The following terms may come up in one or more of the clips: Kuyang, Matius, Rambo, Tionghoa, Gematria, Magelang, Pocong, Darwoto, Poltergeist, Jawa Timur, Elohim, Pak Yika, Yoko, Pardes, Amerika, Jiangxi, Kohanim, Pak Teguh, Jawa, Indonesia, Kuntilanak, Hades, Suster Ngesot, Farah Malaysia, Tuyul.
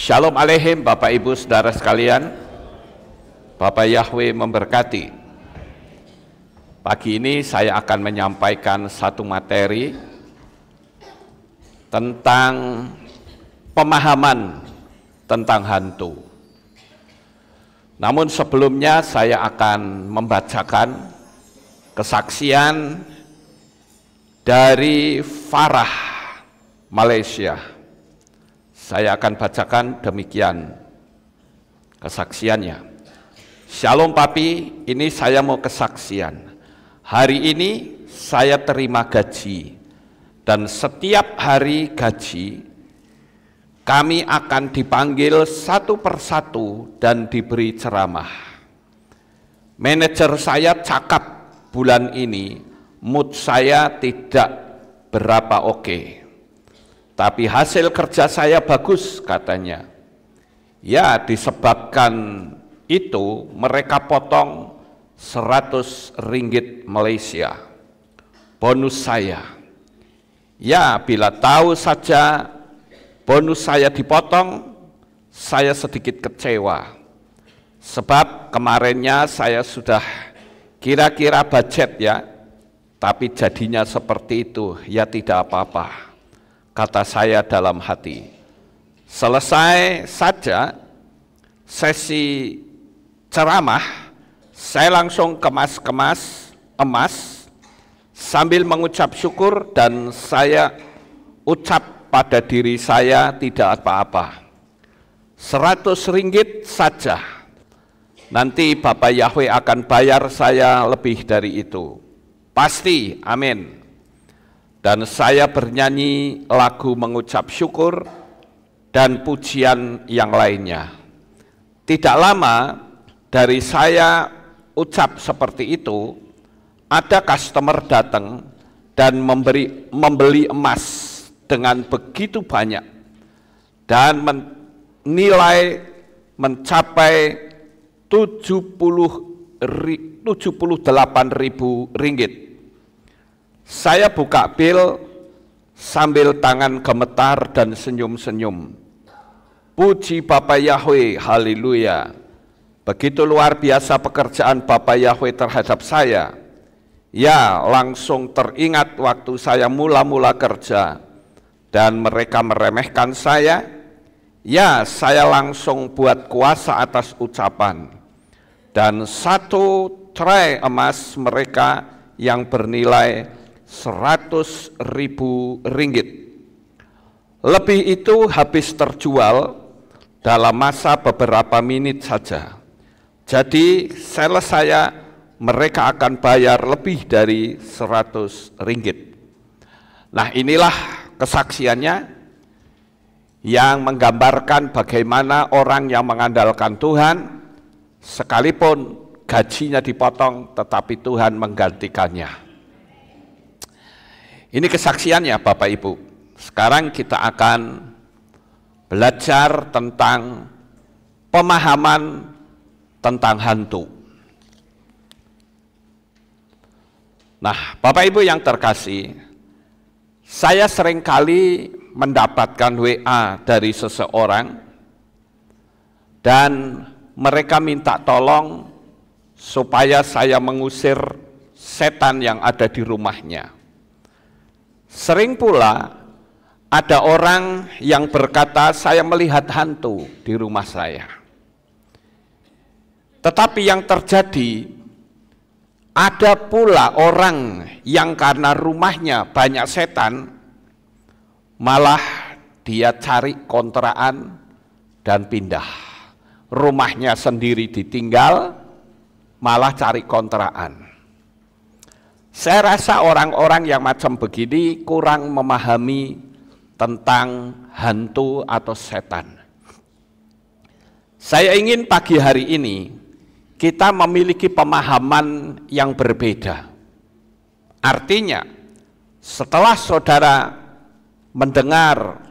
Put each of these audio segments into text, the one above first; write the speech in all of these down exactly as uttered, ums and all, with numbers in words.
Shalom Aleichem, Bapak Ibu Saudara sekalian. Bapak Yahweh memberkati. Pagi ini saya akan menyampaikan satu materi tentang pemahaman tentang hantu. Namun sebelumnya saya akan membacakan kesaksian dari Farah Malaysia. Saya akan bacakan demikian kesaksiannya. Shalom Papi, ini saya mau kesaksian. Hari ini saya terima gaji, dan setiap hari gaji kami akan dipanggil satu persatu dan diberi ceramah. Manajer saya cakap bulan ini, mood saya tidak berapa oke. Tapi hasil kerja saya bagus katanya. Ya, disebabkan itu mereka potong seratus ringgit Malaysia. Bonus saya. Ya, bila tahu saja bonus saya dipotong, saya sedikit kecewa. Sebab kemarinnya saya sudah kira-kira budget ya, tapi jadinya seperti itu, ya tidak apa-apa. Kata saya dalam hati, selesai saja sesi ceramah, saya langsung kemas-kemas emas sambil mengucap syukur, dan saya ucap pada diri saya tidak apa-apa. Seratus ringgit saja, nanti Bapak Yahweh akan bayar saya lebih dari itu. Pasti, amin. Dan saya bernyanyi lagu mengucap syukur dan pujian yang lainnya. Tidak lama dari saya ucap seperti itu, ada customer datang dan memberi, membeli emas dengan begitu banyak dan menilai mencapai tujuh puluh delapan ribu ringgit. Saya buka bil sambil tangan gemetar dan senyum-senyum. Puji Bapak Yahweh, haleluya. Begitu luar biasa pekerjaan Bapak Yahweh terhadap saya. Ya, langsung teringat waktu saya mula-mula kerja dan mereka meremehkan saya. Ya, saya langsung buat kuasa atas ucapan. Dan satu tray emas mereka yang bernilai seratus ribu ringgit. Lebih itu habis terjual dalam masa beberapa menit saja. Jadi sales saya mereka akan bayar lebih dari seratus ringgit. Nah, inilah kesaksiannya yang menggambarkan bagaimana orang yang mengandalkan Tuhan, sekalipun gajinya dipotong tetapi Tuhan menggantikannya. Ini kesaksiannya Bapak Ibu. Sekarang kita akan belajar tentang pemahaman tentang hantu. Nah Bapak Ibu yang terkasih, saya seringkali mendapatkan W A dari seseorang dan mereka minta tolong supaya saya mengusir setan yang ada di rumahnya. Sering pula ada orang yang berkata, saya melihat hantu di rumah saya. Tetapi yang terjadi, ada pula orang yang karena rumahnya banyak setan, malah dia cari kontrakan dan pindah. Rumahnya sendiri ditinggal, malah cari kontrakan. Saya rasa orang-orang yang macam begini kurang memahami tentang hantu atau setan. Saya ingin pagi hari ini kita memiliki pemahaman yang berbeda. Artinya, setelah saudara mendengar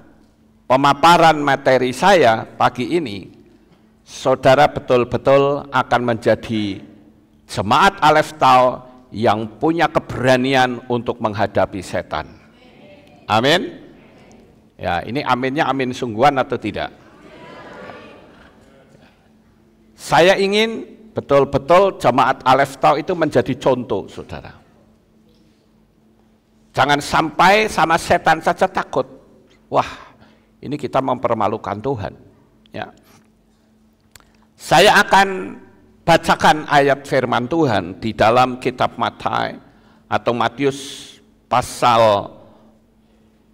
pemaparan materi saya pagi ini, saudara betul-betul akan menjadi jemaat Alef Taw yang punya keberanian untuk menghadapi setan. Amin. Ya, ini aminnya amin sungguhan atau tidak? Saya ingin betul-betul jemaat Alef Taw itu menjadi contoh, saudara. Jangan sampai sama setan saja takut. Wah, ini kita mempermalukan Tuhan. Ya. Saya akan bacakan ayat firman Tuhan di dalam kitab Matius atau Matius pasal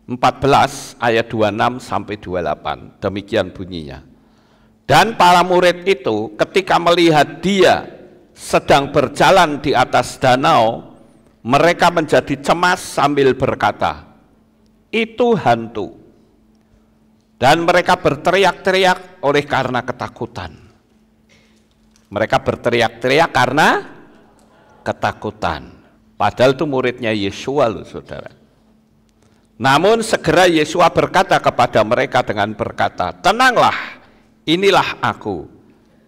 empat belas ayat dua puluh enam sampai dua puluh delapan. Demikian bunyinya. Dan para murid itu ketika melihat dia sedang berjalan di atas danau, mereka menjadi cemas sambil berkata, "Itu hantu." Dan mereka berteriak-teriak oleh karena ketakutan. Mereka berteriak-teriak karena ketakutan. Padahal itu muridnya Yeshua loh, saudara. Namun segera Yeshua berkata kepada mereka dengan berkata, "Tenanglah, inilah aku,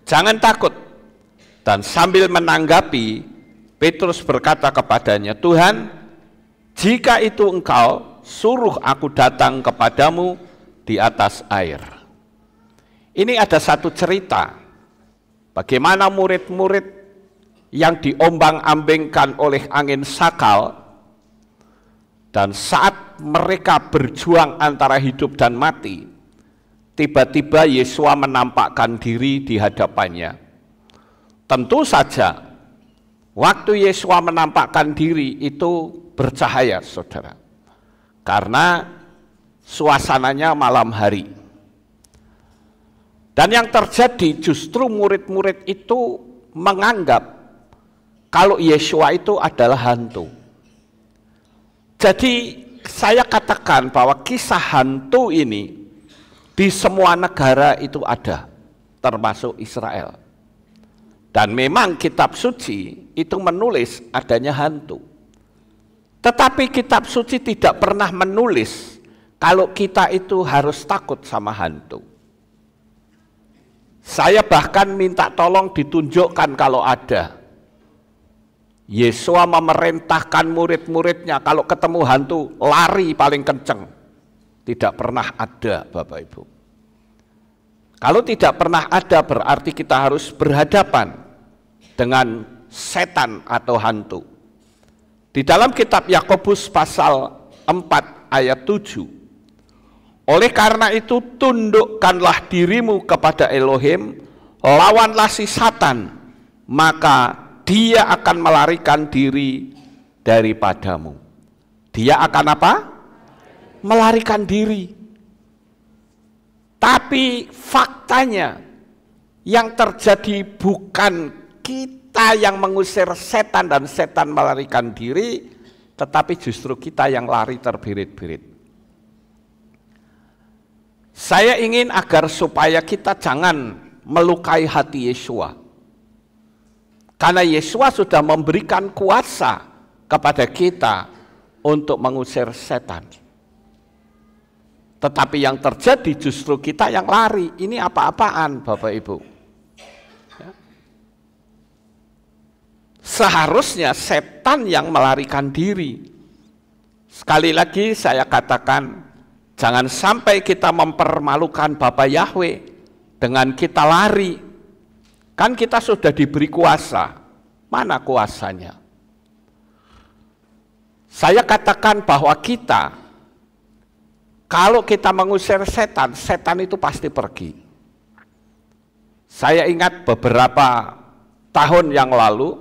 jangan takut." Dan sambil menanggapi, Petrus berkata kepadanya, "Tuhan, jika itu engkau, suruh aku datang kepadamu di atas air." Ini ada satu cerita, bagaimana murid-murid yang diombang-ambingkan oleh angin sakal, dan saat mereka berjuang antara hidup dan mati, tiba-tiba Yeshua menampakkan diri di hadapannya. Tentu saja, waktu Yeshua menampakkan diri itu bercahaya, saudara. Karena suasananya malam hari. Dan yang terjadi justru murid-murid itu menganggap kalau Yeshua itu adalah hantu. Jadi saya katakan bahwa kisah hantu ini di semua negara itu ada, termasuk Israel. Dan memang kitab suci itu menulis adanya hantu. Tetapi kitab suci tidak pernah menulis kalau kita itu harus takut sama hantu. Saya bahkan minta tolong ditunjukkan kalau ada. Yeshua memerintahkan murid-muridnya kalau ketemu hantu lari paling kenceng. Tidak pernah ada, Bapak Ibu. Kalau tidak pernah ada berarti kita harus berhadapan dengan setan atau hantu. Di dalam kitab Yakobus pasal empat ayat tujuh. Oleh karena itu tundukkanlah dirimu kepada Elohim, lawanlah si satan, maka dia akan melarikan diri daripadamu. Dia akan apa? Melarikan diri. Tapi faktanya yang terjadi bukan kita yang mengusir setan dan setan melarikan diri, tetapi justru kita yang lari terbirit-birit. Saya ingin agar supaya kita jangan melukai hati Yeshua. Karena Yeshua sudah memberikan kuasa kepada kita untuk mengusir setan. Tetapi yang terjadi justru kita yang lari. Ini apa-apaan, Bapak Ibu. Seharusnya setan yang melarikan diri. Sekali lagi saya katakan, jangan sampai kita mempermalukan Bapak Yahweh dengan kita lari. Kan kita sudah diberi kuasa, mana kuasanya? Saya katakan bahwa kita, kalau kita mengusir setan, setan itu pasti pergi. Saya ingat beberapa tahun yang lalu,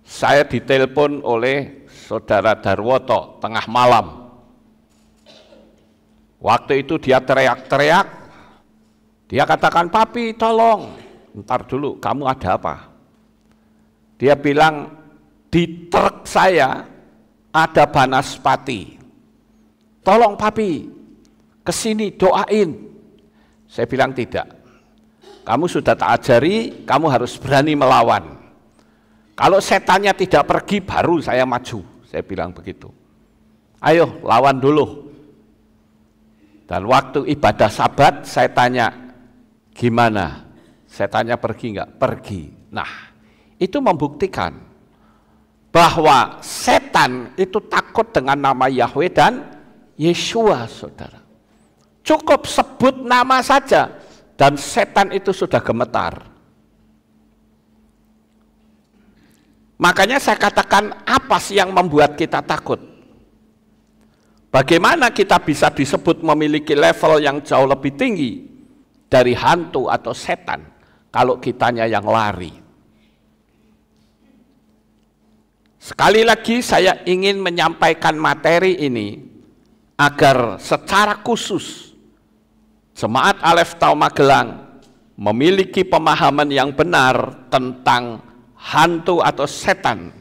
saya ditelepon oleh saudara Darwoto tengah malam. Waktu itu dia teriak-teriak, dia katakan, "Papi, tolong. Ntar dulu, kamu ada apa?" Dia bilang, "Di truk saya ada banaspati. Tolong papi, kesini doain." Saya bilang, "Tidak. Kamu sudah tak ajari, kamu harus berani melawan. Kalau setannya tidak pergi, baru saya maju." Saya bilang begitu. "Ayo, lawan dulu." Dan waktu ibadah sabat, saya tanya, "Gimana? Setannya pergi enggak?" "Pergi." Nah, itu membuktikan bahwa setan itu takut dengan nama Yahweh dan Yeshua, saudara. Cukup sebut nama saja, Dan setan itu sudah gemetar. Makanya saya katakan, apa sih yang membuat kita takut? Bagaimana kita bisa disebut memiliki level yang jauh lebih tinggi dari hantu atau setan kalau kitanya yang lari? Sekali lagi saya ingin menyampaikan materi ini agar secara khusus Jemaat Alef Taw Magelang memiliki pemahaman yang benar tentang hantu atau setan,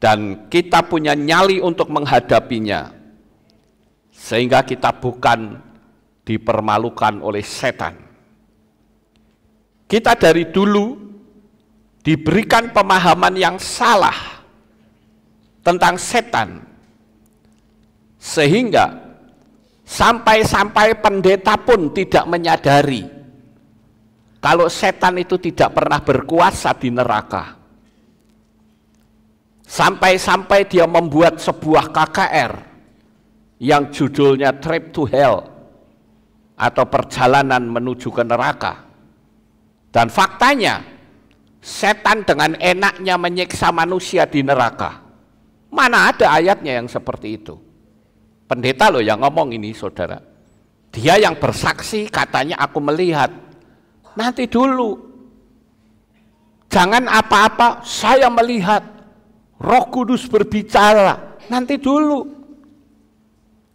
dan kita punya nyali untuk menghadapinya, sehingga kita bukan dipermalukan oleh setan. Kita dari dulu diberikan pemahaman yang salah tentang setan, sehingga sampai-sampai pendeta pun tidak menyadari kalau setan itu tidak pernah berkuasa di neraka. Sampai-sampai dia membuat sebuah K K R yang judulnya Trip to Hell atau perjalanan menuju ke neraka. Dan faktanya, setan dengan enaknya menyiksa manusia di neraka. Mana ada ayatnya yang seperti itu? Pendeta loh yang ngomong ini, saudara. Dia yang bersaksi, katanya aku melihat. Nanti dulu, jangan apa-apa, saya melihat Roh Kudus berbicara. Nanti dulu,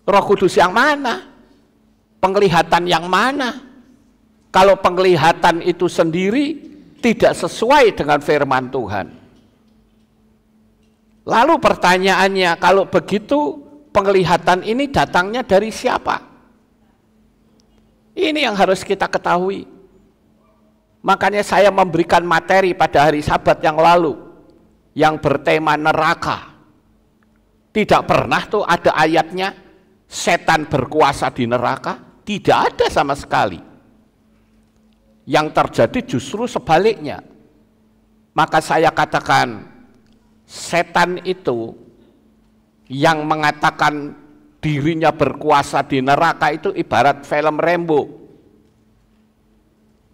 Roh Kudus yang mana? Penglihatan yang mana? Kalau penglihatan itu sendiri tidak sesuai dengan firman Tuhan. Lalu pertanyaannya, kalau begitu penglihatan ini datangnya dari siapa? Ini yang harus kita ketahui. Makanya saya memberikan materi pada hari Sabat yang lalu yang bertema neraka. Tidak pernah tuh ada ayatnya setan berkuasa di neraka, tidak ada sama sekali. Yang terjadi justru sebaliknya. Maka saya katakan setan itu yang mengatakan dirinya berkuasa di neraka itu ibarat film Rambo.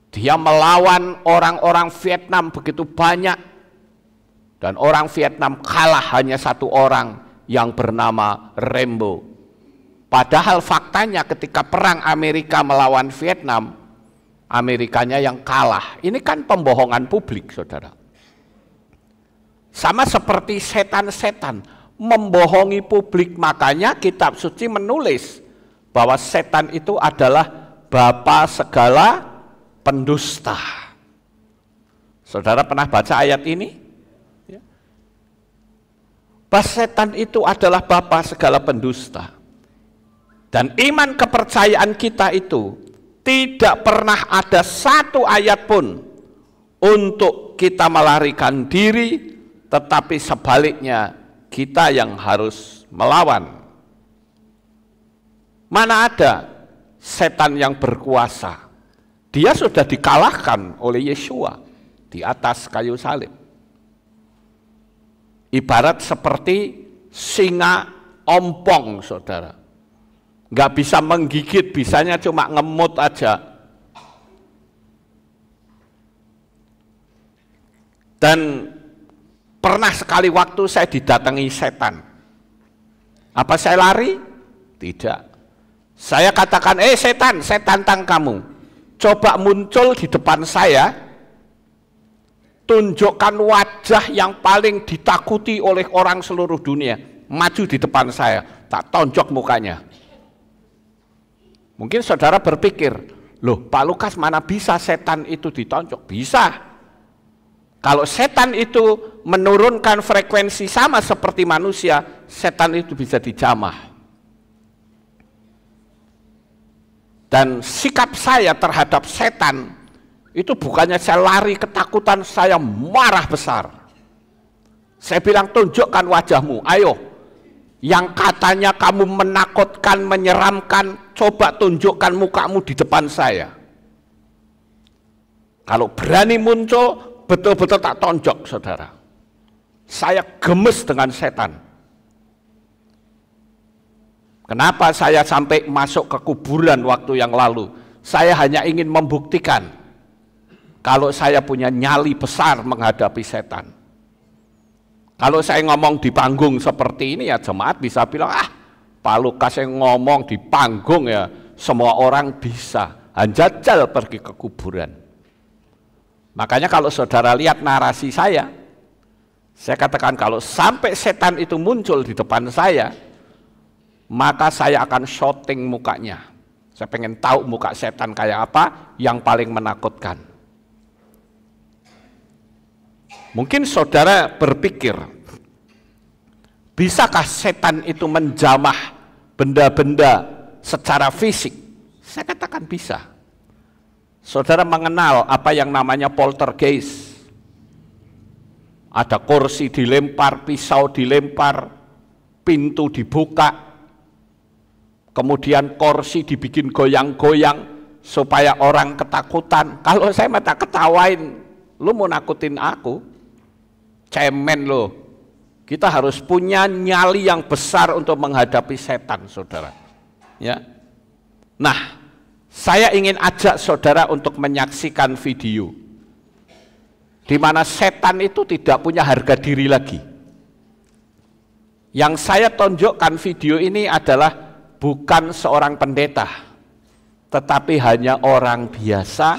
Dia melawan orang-orang Vietnam begitu banyak, dan orang Vietnam kalah hanya satu orang yang bernama Rambo. Padahal faktanya ketika perang Amerika melawan Vietnam, Amerikanya yang kalah. Ini kan pembohongan publik, saudara. Sama seperti setan-setan membohongi publik. Makanya kitab suci menulis bahwa setan itu adalah bapa segala pendusta. Saudara pernah baca ayat ini? Bahwa setan itu adalah bapa segala pendusta. Dan iman kepercayaan kita itu tidak pernah ada satu ayat pun untuk kita melarikan diri, tetapi sebaliknya kita yang harus melawan. Mana ada setan yang berkuasa? Dia sudah dikalahkan oleh Yeshua di atas kayu salib. Ibarat seperti singa ompong, saudara. Nggak bisa menggigit, bisanya cuma ngemut aja. Dan pernah sekali waktu saya didatangi setan. Apa saya lari? Tidak. Saya katakan, eh setan, saya tantang kamu. Coba muncul di depan saya, tunjukkan wajah yang paling ditakuti oleh orang seluruh dunia. Maju di depan saya, tak tonjok mukanya. Mungkin saudara berpikir, loh Pak Lukas mana bisa setan itu ditonjok? Bisa. Kalau setan itu menurunkan frekuensi sama seperti manusia, setan itu bisa dijamah. Dan sikap saya terhadap setan, itu bukannya saya lari ketakutan, saya marah besar. Saya bilang, tunjukkan wajahmu, ayo. Yang katanya kamu menakutkan, menyeramkan, coba tunjukkan mukamu di depan saya. Kalau berani muncul, betul-betul tak tonjok, saudara. Saya gemes dengan setan. Kenapa saya sampai masuk ke kuburan waktu yang lalu? Saya hanya ingin membuktikan kalau saya punya nyali besar menghadapi setan. Kalau saya ngomong di panggung seperti ini ya jemaat bisa bilang, ah Pak Lukas yang ngomong di panggung ya semua orang bisa. Hanjajal pergi ke kuburan. Makanya kalau saudara lihat narasi saya, saya katakan kalau sampai setan itu muncul di depan saya, maka saya akan shooting mukanya. Saya pengen tahu muka setan kayak apa yang paling menakutkan. Mungkin saudara berpikir, bisakah setan itu menjamah benda-benda secara fisik? Saya katakan bisa. Saudara mengenal apa yang namanya poltergeist. Ada kursi dilempar, pisau dilempar, pintu dibuka, kemudian kursi dibikin goyang-goyang supaya orang ketakutan. Kalau saya mata ketawain, lu mau nakutin aku? Cemen loh, kita harus punya nyali yang besar untuk menghadapi setan, saudara. Ya, nah, saya ingin ajak saudara untuk menyaksikan video di mana setan itu tidak punya harga diri lagi. Yang saya tunjukkan video ini adalah bukan seorang pendeta, tetapi hanya orang biasa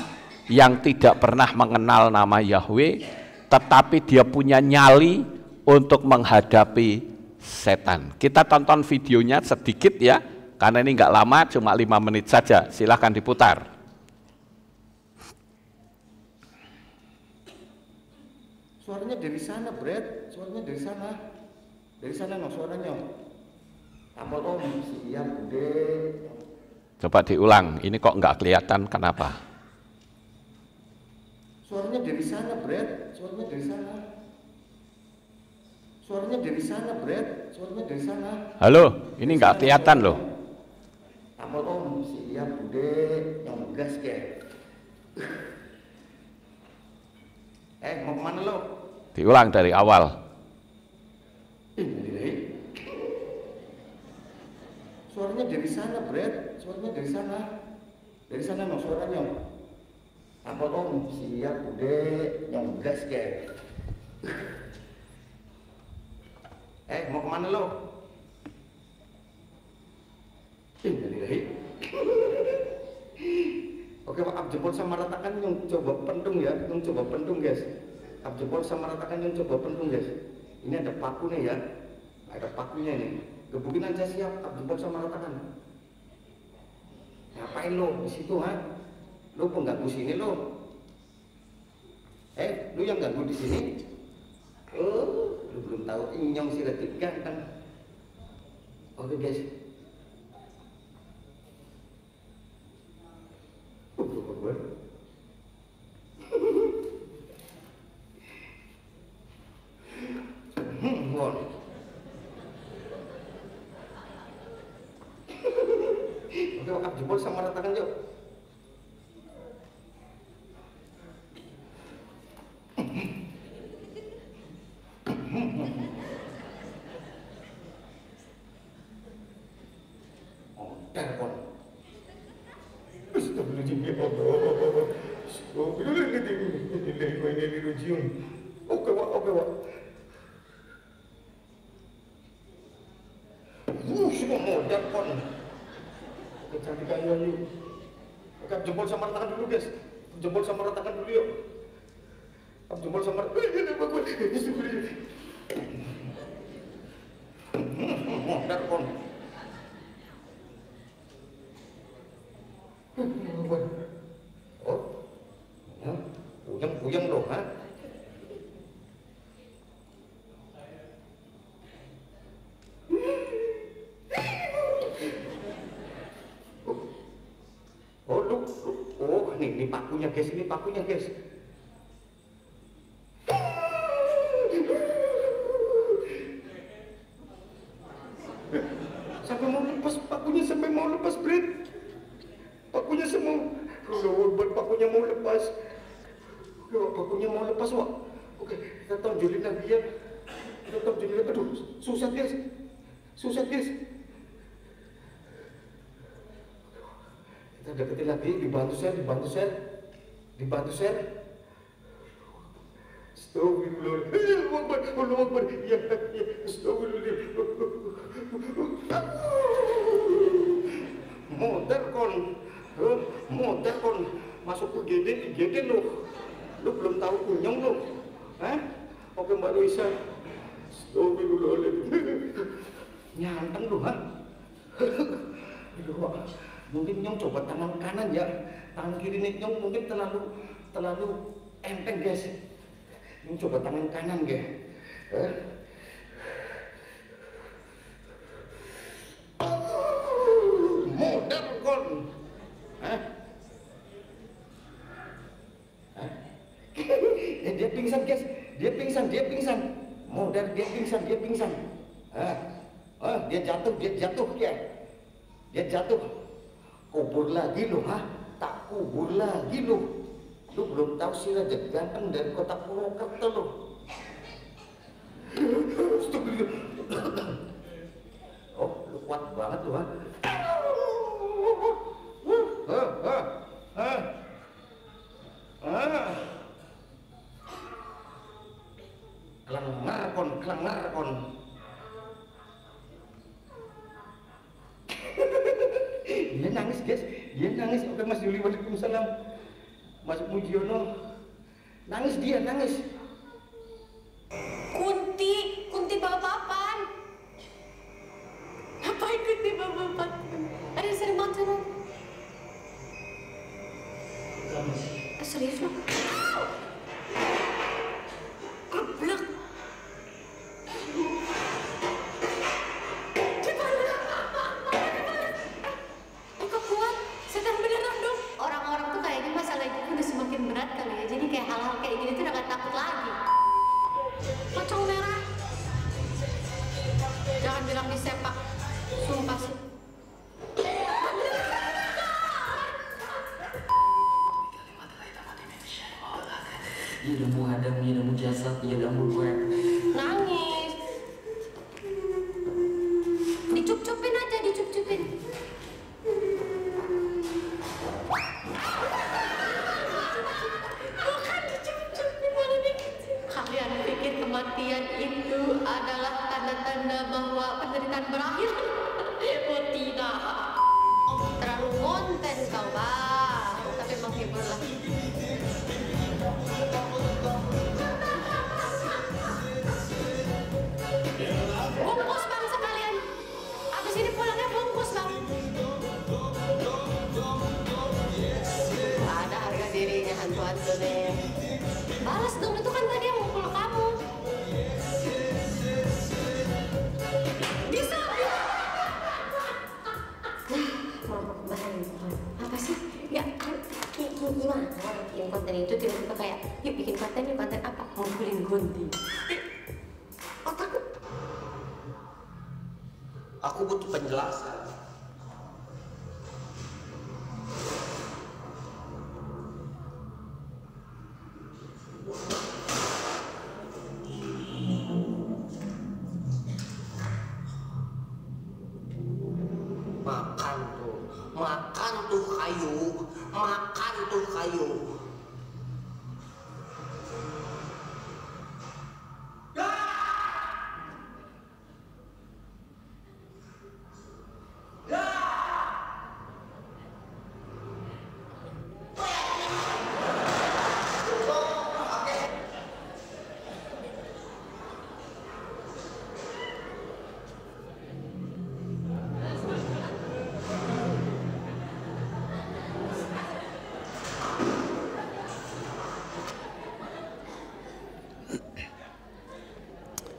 yang tidak pernah mengenal nama Yahweh. Tetapi dia punya nyali untuk menghadapi setan. Kita tonton videonya sedikit ya, karena ini nggak lama, cuma lima menit saja. Silahkan diputar. Suaranya dari sana, Brad. Suaranya dari sana. Dari sana no suaranya. Tambah om, siap gede. Coba diulang. Ini kok nggak kelihatan? Kenapa? Suaranya dari sana, Brad. Suaranya dari sana. Suaranya dari sana, Brad. Suaranya dari sana. Halo, ini nggak kelihatan loh. Tambah om, siap bude, yang gas kayak. Eh, mau kemana lo? Diulang dari awal. Ini, suaranya dari sana, Brad. Suaranya dari sana. Dari sana no suaranya. Apa om siap bude yang gas kayak. Eh mau kemana lo? Oke Pak, abjempol sama ratakan yang coba pendung ya, yang coba pendung guys. Abjempol sama ratakan yang coba pendung guys. Ini ada paku nih ya, ada pakunya nih. Gebukin aja siap, abjempol sama ratakan. Ngapain lo di situ ha? Lu pengganggu sini lo, eh lu yang ganggu di sini, oh lu belum tahu inyong si retik ganteng. Oke guys, oke oke jempol sama ratakan yuk. Oke wak, oke wak. Wuh, semua modal pon. Kecantikan Yayu. Oke, jempol sama ratakan dulu guys. Jempol sama ratakan dulu yuk. Jempol sama ratakan. Modal pon. Oh, kuyang-kuyang dong ha. Ini pakunya guys, ini pakunya guys. Sampai mau lepas, pakunya sampai mau lepas, Brit. Pakunya semua, loh, buat pakunya mau lepas. Loh, pakunya mau lepas, wak. Oke, kita tonjolin lagi ya. Kita tonjolin lagi, aduh, susah guys. Susah guys. saya deketin lagi, dibantu share, dibantu share, dibantu share. Astagfirullah, Allah Akbar, ya, ya, astagfirullah. Muter kon, muter kon, masuk ke G D, G D lu, lu belum tahu kunyong lu, eh? Oke Mbak Luisa, astagfirullah, nyanteng lu ha? Mungkin nyong coba tangan kanan ya, tangan kiri nih nyong mungkin terlalu terlalu enteng guys. Nyong coba tangan kanan guys. Eh? Oh, modal kon. Eh? Eh? Dia pingsan guys, dia pingsan, dia pingsan. Modal dia pingsan, dia pingsan. Eh? Eh? Dia jatuh, dia jatuh ya. Dia jatuh. Kubur lagi lu, ha? Tak kubur lagi lu. Lu belum tahu si Raja Ganteng dari kota Purwokerto lu. Oh, lu kuat banget lu, ha? Kelengar kon, kelengar kon. Dia nangis guys, dia nangis. Oke Mas Yuli, waalaikumsalam Mas Mujiono. Nangis dia, nangis. Kunti, Kunti bawa papan. Ngapain Kunti bawa papan? Ada sering banget sama. Serius loh.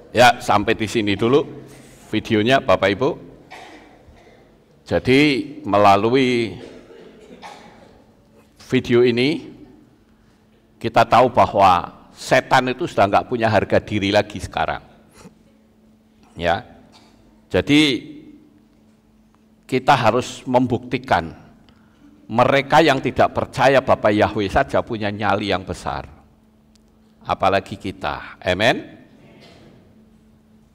Ya, sampai di sini dulu videonya Bapak Ibu. Jadi melalui video ini kita tahu bahwa setan itu sudah nggak punya harga diri lagi sekarang. Ya, jadi kita harus membuktikan mereka yang tidak percaya Bapak Yahweh saja punya nyali yang besar. Apalagi kita, amen.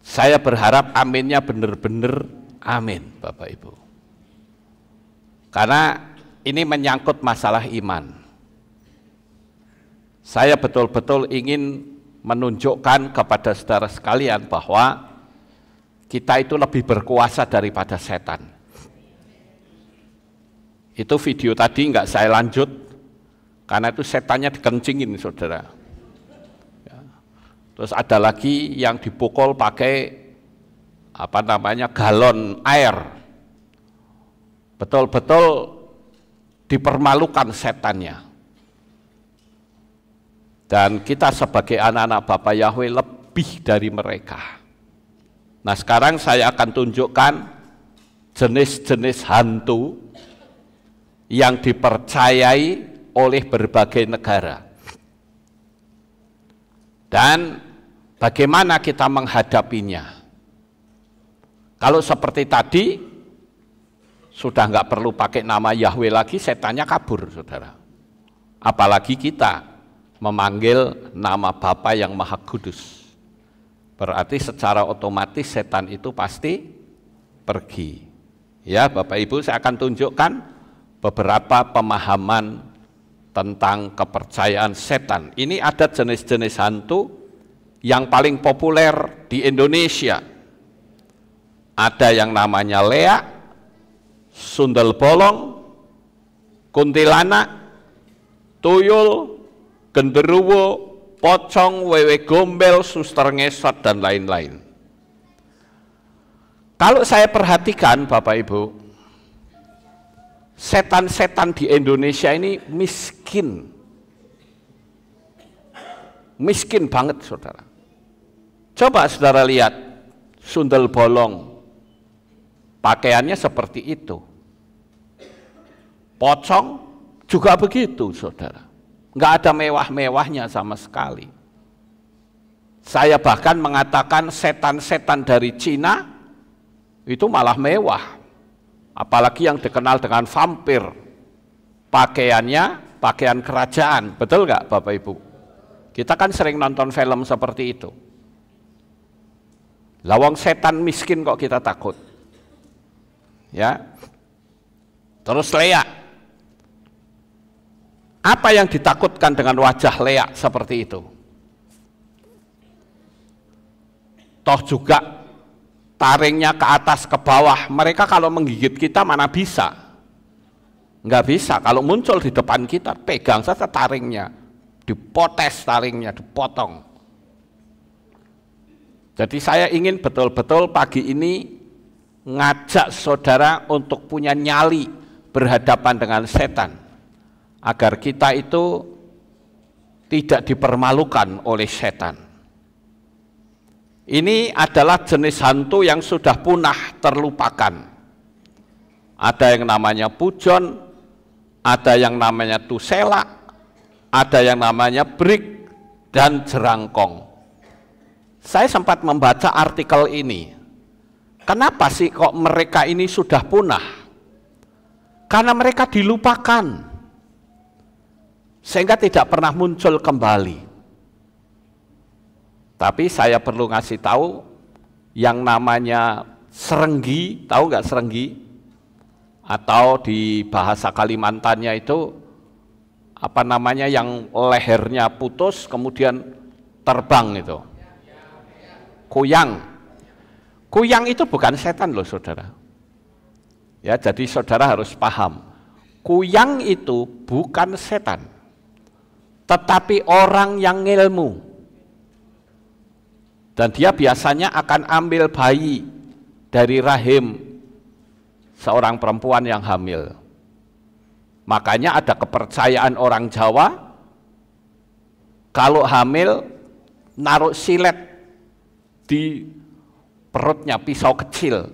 Saya berharap aminnya benar-benar amin Bapak Ibu. Karena ini menyangkut masalah iman. Saya betul-betul ingin menunjukkan kepada saudara sekalian bahwa kita itu lebih berkuasa daripada setan. Itu video tadi nggak saya lanjut, karena itu setannya dikencingin, saudara. Terus ada lagi yang dipukul pakai apa namanya galon air. Betul-betul dipermalukan setannya. Dan kita sebagai anak-anak Bapak Yahweh lebih dari mereka. Nah sekarang saya akan tunjukkan jenis-jenis hantu yang dipercayai oleh berbagai negara. Dan bagaimana kita menghadapinya. Kalau seperti tadi, sudah nggak perlu pakai nama Yahweh lagi, setannya kabur, saudara. Apalagi kita memanggil nama Bapa yang Maha Kudus, berarti secara otomatis setan itu pasti pergi. Ya Bapak Ibu, saya akan tunjukkan beberapa pemahaman tentang kepercayaan setan. Ini ada jenis-jenis hantu yang paling populer di Indonesia. Ada yang namanya leak, sundel bolong, kuntilanak, tuyul, genderuwo, pocong, wewe gombel, suster ngesot, dan lain-lain. Kalau saya perhatikan, Bapak Ibu, setan-setan di Indonesia ini miskin. Miskin banget, saudara. Coba saudara lihat, sundel bolong, pakaiannya seperti itu. Pocong juga begitu, saudara. Nggak ada mewah-mewahnya sama sekali. Saya bahkan mengatakan setan-setan dari Cina itu malah mewah. Apalagi yang dikenal dengan vampir. Pakaiannya, pakaian kerajaan. Betul nggak Bapak Ibu? Kita kan sering nonton film seperti itu. Lawang setan miskin kok kita takut. Ya. Terus leak. Apa yang ditakutkan dengan wajah leak seperti itu? Toh juga taringnya ke atas, ke bawah. Mereka kalau menggigit kita mana bisa? Nggak bisa. Kalau muncul di depan kita, pegang saja taringnya. Dipotes taringnya, dipotong. Jadi saya ingin betul-betul pagi ini ngajak saudara untuk punya nyali berhadapan dengan setan. Agar kita itu tidak dipermalukan oleh setan. Ini adalah jenis hantu yang sudah punah terlupakan. Ada yang namanya pujon, ada yang namanya tusela, ada yang namanya brik, dan jerangkong. Saya sempat membaca artikel ini. Kenapa sih kok mereka ini sudah punah? Karena mereka dilupakan. Sehingga tidak pernah muncul kembali. Tapi saya perlu ngasih tahu yang namanya serenggi, tahu nggak serenggi? Atau di bahasa Kalimantannya itu apa namanya yang lehernya putus kemudian terbang itu? Kuyang. Kuyang itu bukan setan loh saudara. Ya jadi saudara harus paham. Kuyang itu bukan setan. Tetapi orang yang ngilmu. Dan dia biasanya akan ambil bayi dari rahim seorang perempuan yang hamil. Makanya ada kepercayaan orang Jawa, kalau hamil, naruh silet di perutnya, pisau kecil.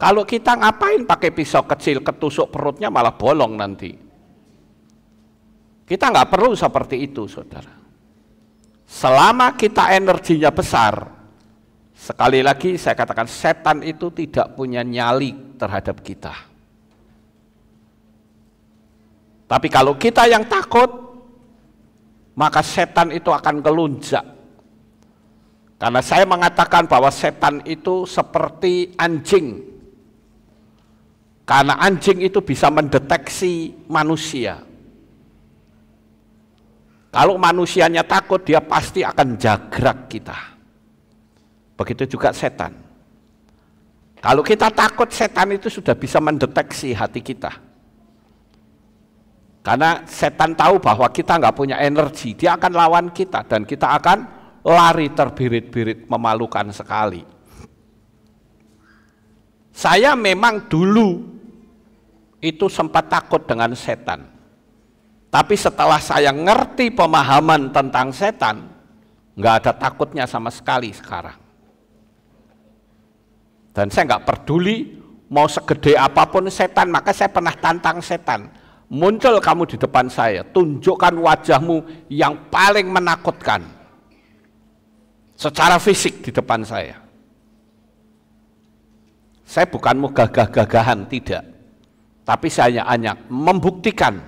Kalau kita ngapain pakai pisau kecil, ketusuk perutnya malah bolong nanti. Kita nggak perlu seperti itu, saudara. Selama kita energinya besar, sekali lagi saya katakan setan itu tidak punya nyali terhadap kita. Tapi kalau kita yang takut, maka setan itu akan kelunjak. Karena saya mengatakan bahwa setan itu seperti anjing. Karena anjing itu bisa mendeteksi manusia. Kalau manusianya takut, dia pasti akan jagrak kita. Begitu juga setan. Kalau kita takut, setan itu sudah bisa mendeteksi hati kita. Karena setan tahu bahwa kita nggak punya energi, dia akan lawan kita dan kita akan lari terbirit-birit, memalukan sekali. Saya memang dulu itu sempat takut dengan setan. Tapi setelah saya ngerti pemahaman tentang setan, nggak ada takutnya sama sekali sekarang. Dan saya nggak peduli mau segede apapun setan, maka saya pernah tantang setan. Muncul kamu di depan saya, tunjukkan wajahmu yang paling menakutkan. Secara fisik di depan saya. Saya bukan mau gagah-gagahan, tidak. Tapi saya hanya membuktikan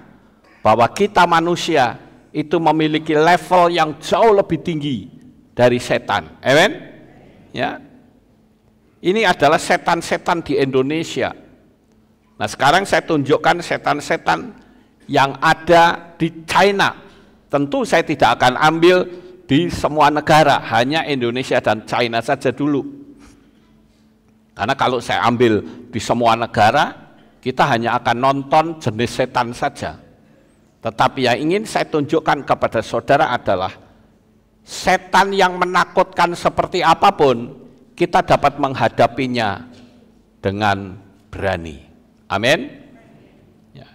bahwa kita manusia itu memiliki level yang jauh lebih tinggi dari setan. Amen? Ya. Ini adalah setan-setan di Indonesia. Nah sekarang saya tunjukkan setan-setan yang ada di China. Tentu saya tidak akan ambil di semua negara, hanya Indonesia dan China saja dulu. Karena kalau saya ambil di semua negara, kita hanya akan nonton jenis setan saja. Tetapi yang ingin saya tunjukkan kepada saudara adalah setan yang menakutkan seperti apapun, kita dapat menghadapinya dengan berani. Amin. Ya.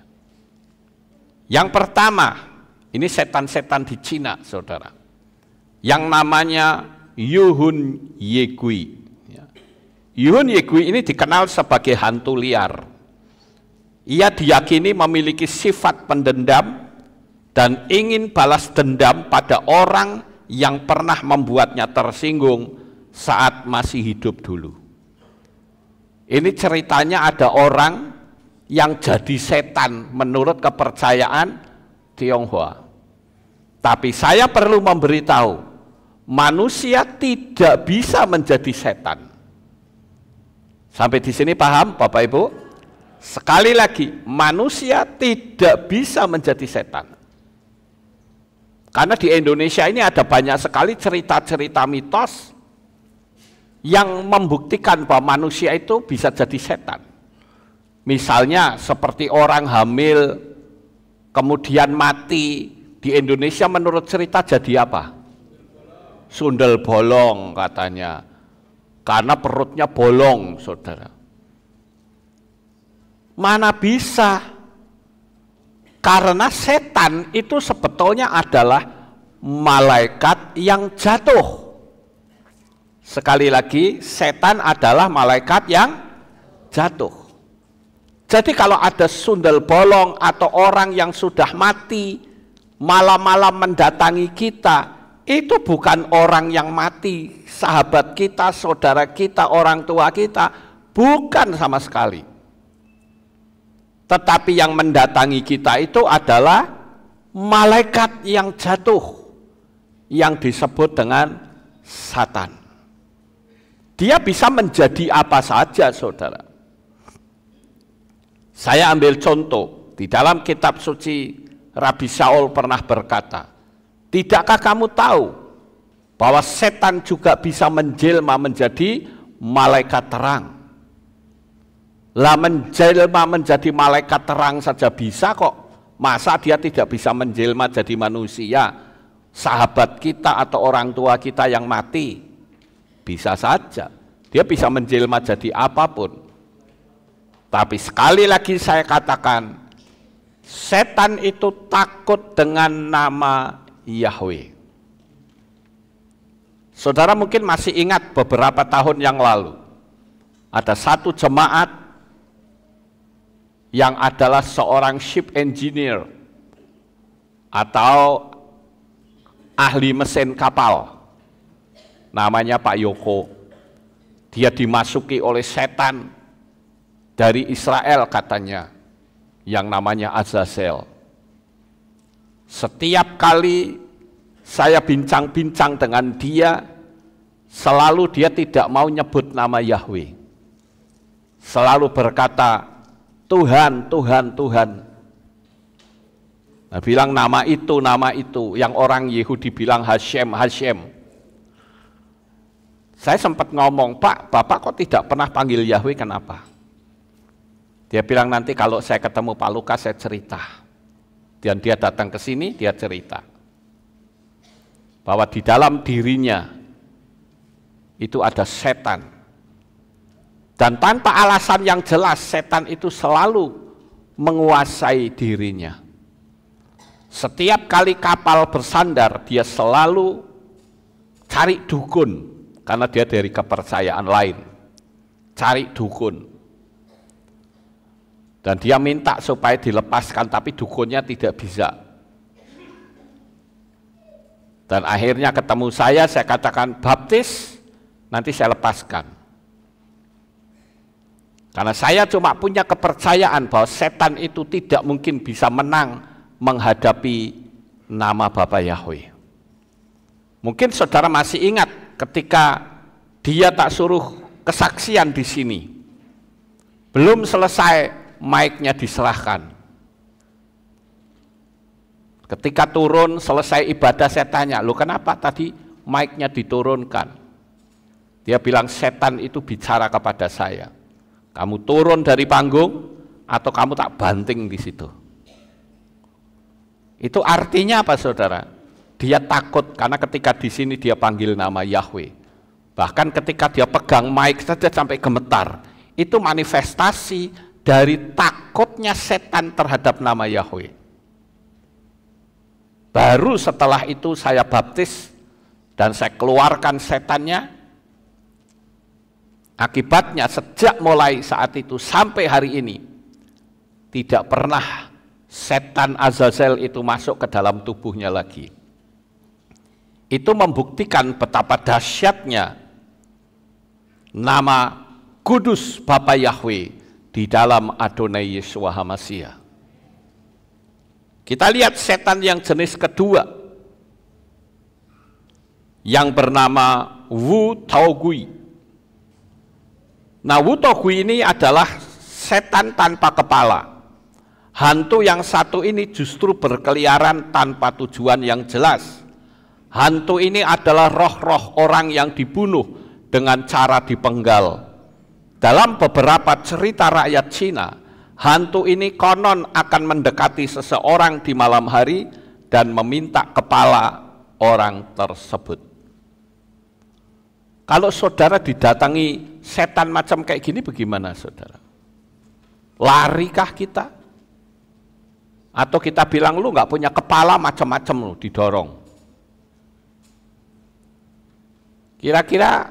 Yang pertama, ini setan-setan di Cina, saudara. Yang namanya Yuhun Yegui. Yuhun Yegui ini dikenal sebagai hantu liar. Ia diyakini memiliki sifat pendendam dan ingin balas dendam pada orang yang pernah membuatnya tersinggung saat masih hidup dulu. Ini ceritanya ada orang yang jadi setan menurut kepercayaan Tionghoa. Tapi saya perlu memberitahu, manusia tidak bisa menjadi setan. Sampai di sini paham, Bapak Ibu? Sekali lagi, manusia tidak bisa menjadi setan. Karena di Indonesia ini ada banyak sekali cerita-cerita mitos yang membuktikan bahwa manusia itu bisa jadi setan. Misalnya seperti orang hamil, kemudian mati. Di Indonesia menurut cerita jadi apa? Sundel bolong katanya. Karena perutnya bolong, saudara. Mana bisa? Karena setan itu sebetulnya adalah malaikat yang jatuh. Sekali lagi, setan adalah malaikat yang jatuh. Jadi kalau ada sundel bolong atau orang yang sudah mati, malam-malam mendatangi kita, itu bukan orang yang mati, sahabat kita, saudara kita, orang tua kita, bukan sama sekali. Tetapi yang mendatangi kita itu adalah malaikat yang jatuh, yang disebut dengan satan. Dia bisa menjadi apa saja, saudara. Saya ambil contoh, di dalam kitab suci Rabi Shaul pernah berkata, tidakkah kamu tahu bahwa setan juga bisa menjelma menjadi malaikat terang? Lah menjelma menjadi malaikat terang saja bisa kok. Masa dia tidak bisa menjelma jadi manusia? Sahabat kita atau orang tua kita yang mati? Bisa saja. Dia bisa menjelma jadi apapun. Tapi sekali lagi saya katakan, setan itu takut dengan nama Yahweh. Saudara mungkin masih ingat beberapa tahun yang lalu ada satu jemaat yang adalah seorang ship engineer atau ahli mesin kapal, namanya Pak Yoko. Dia dimasuki oleh setan dari Israel katanya, yang namanya Azazel. Setiap kali saya bincang-bincang dengan dia, selalu dia tidak mau nyebut nama Yahweh. Selalu berkata, Tuhan, Tuhan, Tuhan. Nah, bilang nama itu, nama itu. Yang orang Yahudi bilang Hashem, Hashem. Saya sempat ngomong, Pak, Bapak kok tidak pernah panggil Yahweh, kenapa? Dia bilang, nanti kalau saya ketemu Pak Lukas, saya cerita. Dan dia datang ke sini, dia cerita. Bahwa di dalam dirinya, itu ada setan. Dan tanpa alasan yang jelas, setan itu selalu menguasai dirinya. Setiap kali kapal bersandar, dia selalu cari dukun, karena dia dari kepercayaan lain. Cari dukun. Dan dia minta supaya dilepaskan, tapi dukunnya tidak bisa. Dan akhirnya ketemu saya, saya katakan, baptis, nanti saya lepaskan. Karena saya cuma punya kepercayaan bahwa setan itu tidak mungkin bisa menang menghadapi nama Bapak Yahweh. Mungkin saudara masih ingat ketika dia tak suruh kesaksian di sini. Belum selesai, mic-nya diserahkan. Ketika turun, selesai ibadah, saya tanya, "Loh, kenapa tadi mic-nya diturunkan?" Dia bilang, "Setan itu bicara kepada saya. Kamu turun dari panggung atau kamu tak banting di situ." Itu artinya apa, saudara? Dia takut karena ketika di sini dia panggil nama Yahweh. Bahkan ketika dia pegang mic saja sampai gemetar. Itu manifestasi dari takutnya setan terhadap nama Yahweh. Baru setelah itu saya baptis dan saya keluarkan setannya. Akibatnya sejak mulai saat itu sampai hari ini tidak pernah setan Azazel itu masuk ke dalam tubuhnya lagi. Itu membuktikan betapa dahsyatnya nama kudus Bapak Yahweh di dalam Adonai Yeshua Hamasyah. Kita lihat setan yang jenis kedua, yang bernama Wu Tou Gui. Nah, Wu Tou Gui ini adalah setan tanpa kepala. Hantu yang satu ini justru berkeliaran tanpa tujuan yang jelas. Hantu ini adalah roh-roh orang yang dibunuh dengan cara dipenggal. Dalam beberapa cerita rakyat Cina, hantu ini konon akan mendekati seseorang di malam hari dan meminta kepala orang tersebut. Kalau saudara didatangi setan macam kayak gini, bagaimana saudara? Larikah kita? Atau kita bilang, lu nggak punya kepala, macam-macam lu, didorong. Kira-kira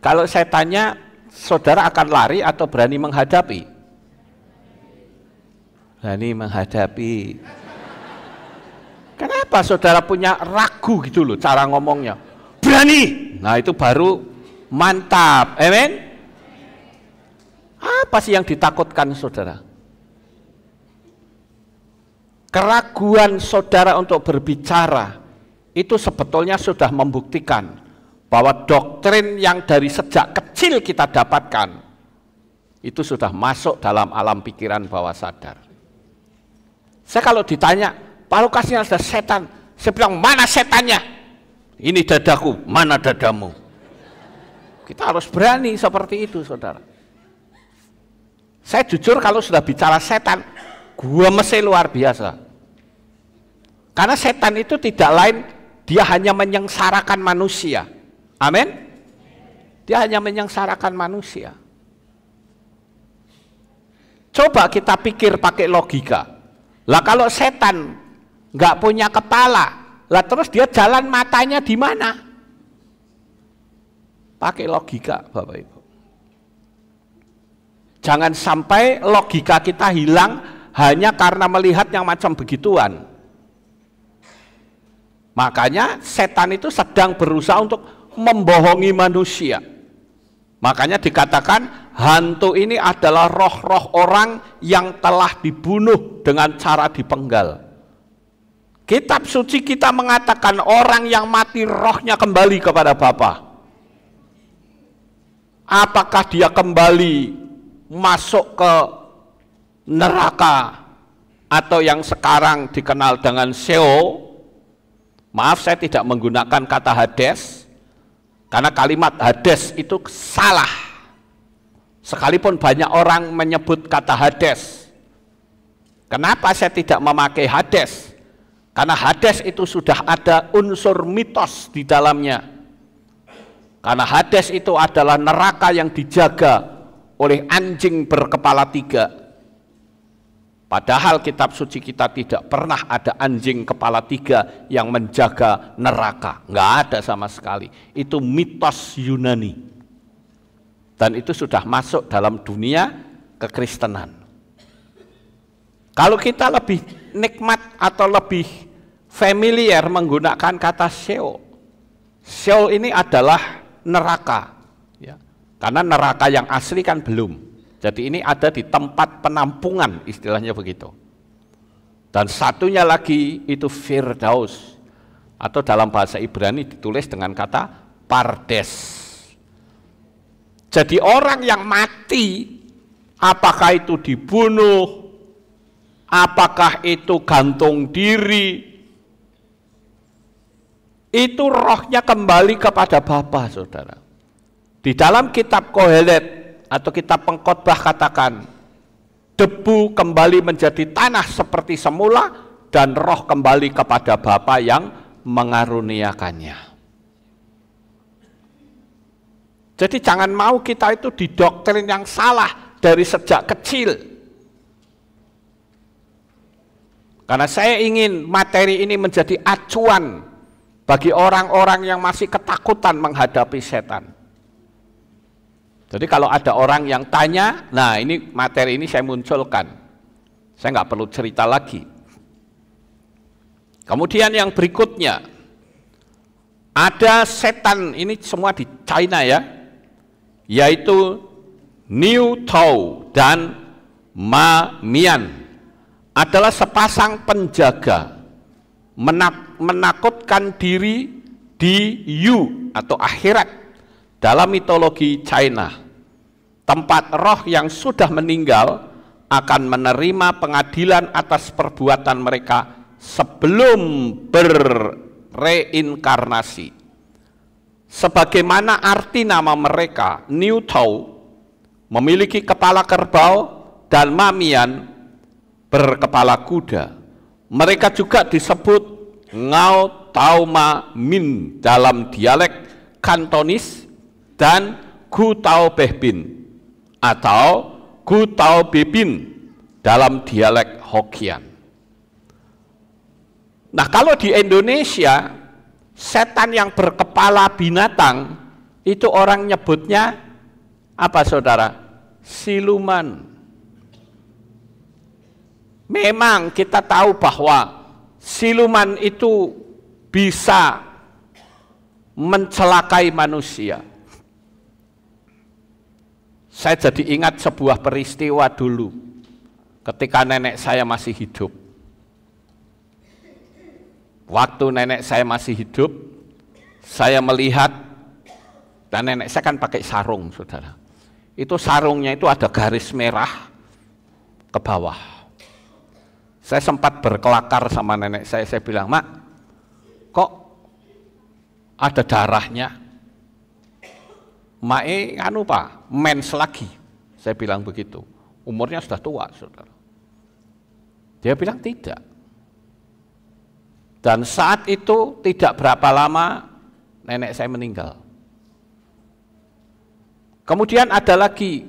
kalau saya tanya, saudara akan lari atau berani menghadapi? Berani menghadapi. Kenapa saudara punya ragu gitu loh cara ngomongnya? Berani! Nah itu baru mantap. Amen? Apa sih yang ditakutkan saudara? Keraguan saudara untuk berbicara itu sebetulnya sudah membuktikan bahwa doktrin yang dari sejak kecil kita dapatkan itu sudah masuk dalam alam pikiran bawah sadar. Saya kalau ditanya, Pak Lukas ada setan, saya bilang, mana setannya? Ini dadaku, mana dadamu? Kita harus berani seperti itu, saudara. Saya jujur kalau sudah bicara setan, gua mesti luar biasa. Karena setan itu tidak lain, dia hanya menyengsarakan manusia. Amin. Dia hanya menyengsarakan manusia. Coba kita pikir pakai logika. Lah kalau setan nggak punya kepala, lah terus dia jalan matanya di mana? Pakai logika, Bapak Ibu. Jangan sampai logika kita hilang hanya karena melihat yang macam begituan. Makanya setan itu sedang berusaha untuk membohongi manusia. Makanya dikatakan hantu ini adalah roh-roh orang yang telah dibunuh dengan cara dipenggal. Kitab suci kita mengatakan orang yang mati rohnya kembali kepada Bapa. Apakah dia kembali masuk ke neraka atau yang sekarang dikenal dengan Sheol. Maaf, saya tidak menggunakan kata Hades karena kalimat Hades itu salah. Sekalipun banyak orang menyebut kata Hades. Kenapa saya tidak memakai Hades? Karena Hades itu sudah ada unsur mitos di dalamnya. Karena Hades itu adalah neraka yang dijaga oleh anjing berkepala tiga. Padahal kitab suci kita tidak pernah ada anjing kepala tiga yang menjaga neraka. Nggak ada sama sekali. Itu mitos Yunani. Dan itu sudah masuk dalam dunia kekristenan. Kalau kita lebih nikmat atau lebih familiar menggunakan kata Sheol. Sheol ini adalah neraka. Ya. Karena neraka yang asli kan belum. Jadi ini ada di tempat penampungan, istilahnya begitu. Dan satunya lagi itu Firdaus, atau dalam bahasa Ibrani ditulis dengan kata Pardes. Jadi orang yang mati, apakah itu dibunuh, apakah itu gantung diri, itu rohnya kembali kepada Bapa, saudara. Di dalam kitab Kohelet, atau kita pengkhotbah katakan, debu kembali menjadi tanah seperti semula dan roh kembali kepada Bapa yang mengaruniakannya. Jadi jangan mau kita itu didoktrin yang salah dari sejak kecil. Karena saya ingin materi ini menjadi acuan bagi orang-orang yang masih ketakutan menghadapi setan. Jadi kalau ada orang yang tanya, nah ini materi ini saya munculkan. Saya nggak perlu cerita lagi. Kemudian yang berikutnya, ada setan, ini semua di China ya, yaitu Niu Tou dan Ma Mian, adalah sepasang penjaga menak, menakutkan diri di Yu atau akhirat. Dalam mitologi China, tempat roh yang sudah meninggal akan menerima pengadilan atas perbuatan mereka sebelum berreinkarnasi. Sebagaimana arti nama mereka, Niu Tou memiliki kepala kerbau dan Ma Mian berkepala kuda. Mereka juga disebut Ngao Tao Ma Min dalam dialek Kantonis dan Gu Tao Behbin atau Gu Tao Bebin dalam dialek Hokkien. Nah kalau di Indonesia, setan yang berkepala binatang itu orang nyebutnya apa saudara? Siluman. Memang kita tahu bahwa siluman itu bisa mencelakai manusia. Saya jadi ingat sebuah peristiwa dulu, ketika nenek saya masih hidup. Waktu nenek saya masih hidup, saya melihat, dan nenek saya kan pakai sarung, saudara. Itu sarungnya itu ada garis merah ke bawah. Saya sempat berkelakar sama nenek saya, saya bilang, "Mak, kok ada darahnya?" "Mae, anu Pak, mens lagi," saya bilang begitu. Umurnya sudah tua, saudara. Dia bilang tidak. Dan saat itu tidak berapa lama nenek saya meninggal. Kemudian ada lagi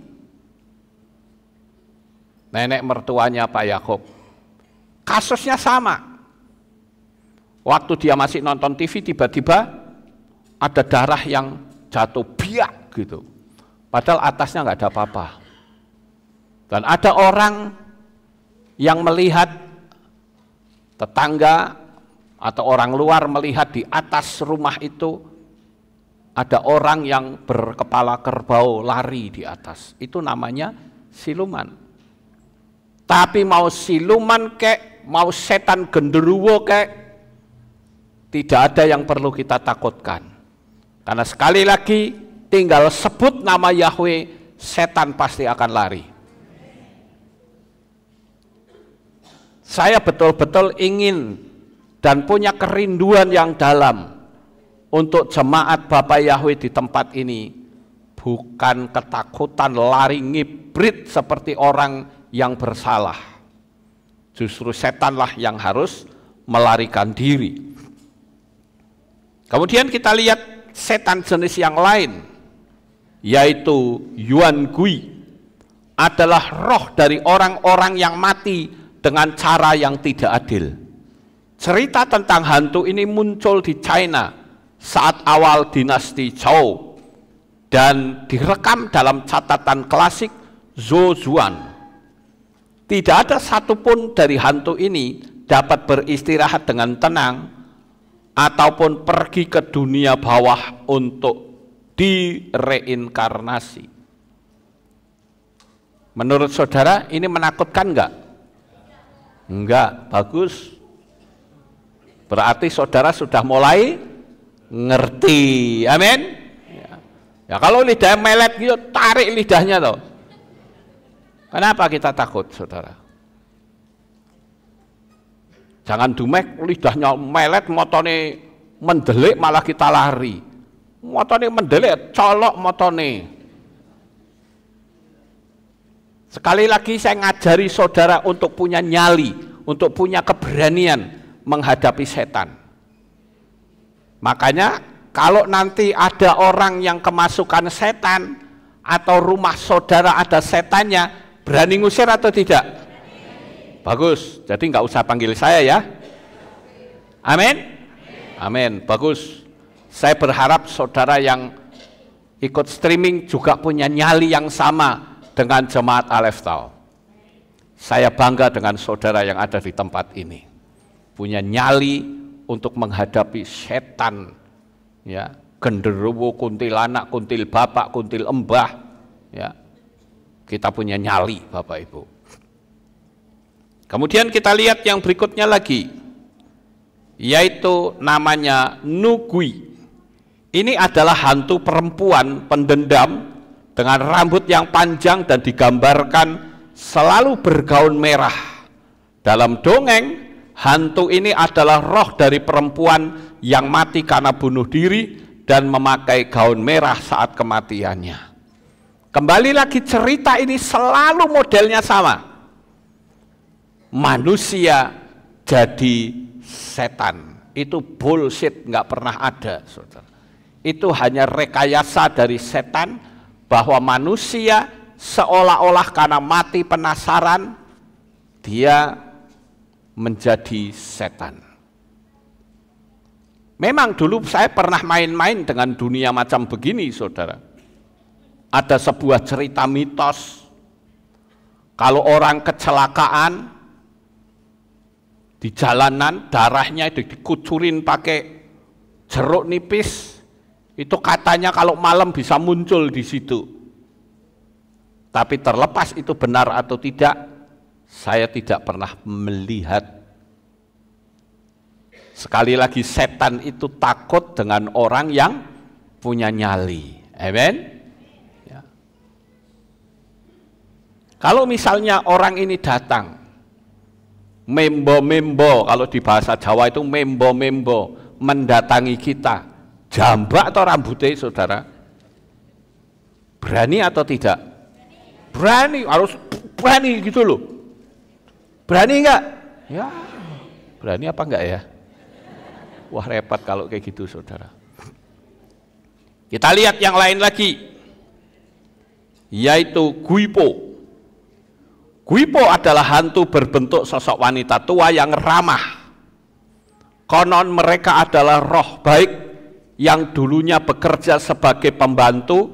nenek mertuanya Pak Yakob. Kasusnya sama. Waktu dia masih nonton T V, tiba-tiba ada darah yang jatuh biak gitu, padahal atasnya nggak ada apa-apa. Dan ada orang yang melihat, tetangga atau orang luar melihat di atas rumah itu ada orang yang berkepala kerbau lari di atas. Itu namanya siluman. Tapi mau siluman kek, mau setan genderuwo kek, tidak ada yang perlu kita takutkan. Karena sekali lagi tinggal sebut nama Yahweh, setan pasti akan lari. Saya betul-betul ingin dan punya kerinduan yang dalam untuk jemaat Bapak Yahweh di tempat ini, bukan ketakutan lari ngibrit seperti orang yang bersalah. Justru setanlah yang harus melarikan diri. Kemudian kita lihat setan jenis yang lain, yaitu Yuan Gui, adalah roh dari orang-orang yang mati dengan cara yang tidak adil. Cerita tentang hantu ini muncul di China saat awal dinasti Zhou dan direkam dalam catatan klasik Zhou Zuan. Tidak ada satupun dari hantu ini dapat beristirahat dengan tenang ataupun pergi ke dunia bawah untuk direinkarnasi. Menurut saudara ini menakutkan enggak? Enggak, bagus. Berarti saudara sudah mulai ngerti, amin. Ya, ya kalau lidah melet gitu, tarik lidahnya toh. Kenapa kita takut, saudara? Jangan dumek, lidahnya melet, motone mendelik malah kita lari. Motone mendelik, colok motone. Sekali lagi saya ngajari saudara untuk punya nyali, untuk punya keberanian menghadapi setan. Makanya kalau nanti ada orang yang kemasukan setan atau rumah saudara ada setannya, berani ngusir atau tidak? Berani. Bagus, jadi nggak usah panggil saya ya. Amin? Amin, bagus. Saya berharap saudara yang ikut streaming juga punya nyali yang sama dengan Jemaat Alef Taw. Saya bangga dengan saudara yang ada di tempat ini, punya nyali untuk menghadapi setan, ya, genderuwo, kuntilanak, kuntil bapak, kuntil embah, ya. Kita punya nyali, Bapak Ibu. Kemudian kita lihat yang berikutnya lagi, yaitu namanya Niu Tou. Ini adalah hantu perempuan pendendam dengan rambut yang panjang dan digambarkan selalu bergaun merah. Dalam dongeng, hantu ini adalah roh dari perempuan yang mati karena bunuh diri dan memakai gaun merah saat kematiannya. Kembali lagi cerita ini selalu modelnya sama. Manusia jadi setan. Itu bullshit, nggak pernah ada, saudara. Itu hanya rekayasa dari setan, bahwa manusia seolah-olah karena mati penasaran, dia menjadi setan. Memang dulu saya pernah main-main dengan dunia macam begini, saudara. Ada sebuah cerita mitos, kalau orang kecelakaan di jalanan, darahnya dikucurin pakai jeruk nipis, itu katanya kalau malam bisa muncul di situ. Tapi terlepas itu benar atau tidak, saya tidak pernah melihat. Sekali lagi setan itu takut dengan orang yang punya nyali. Amen? Ya. Kalau misalnya orang ini datang, membo-membo, kalau di bahasa Jawa itu membo-membo, mendatangi kita, jambak atau rambutnya, saudara, berani atau tidak? Berani, harus berani gitu loh. Berani enggak? Ya, berani apa enggak ya? Wah repot kalau kayak gitu, saudara. Kita lihat yang lain lagi, yaitu Guipo. Guipo adalah hantu berbentuk sosok wanita tua yang ramah. Konon mereka adalah roh baik yang dulunya bekerja sebagai pembantu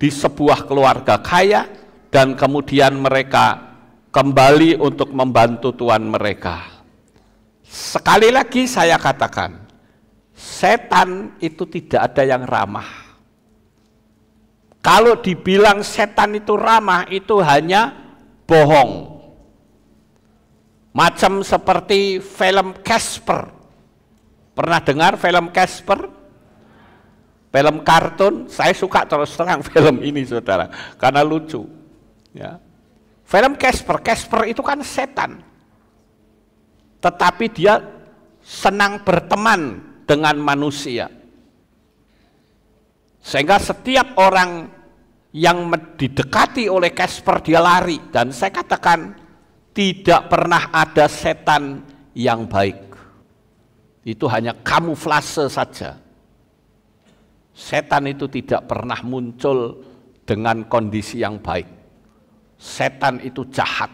di sebuah keluarga kaya dan kemudian mereka kembali untuk membantu tuan mereka. Sekali lagi saya katakan, setan itu tidak ada yang ramah. Kalau dibilang setan itu ramah, itu hanya bohong. Macam seperti film Casper. Pernah dengar film Casper? Film kartun, saya suka terus terang film ini, saudara, karena lucu. Ya. Film Casper, Casper itu kan setan. tetapi dia senang berteman dengan manusia. Sehingga setiap orang yang didekati oleh Casper dia lari. Dan saya katakan tidak pernah ada setan yang baik. Itu hanya kamuflase saja. Setan itu tidak pernah muncul dengan kondisi yang baik. Setan itu jahat.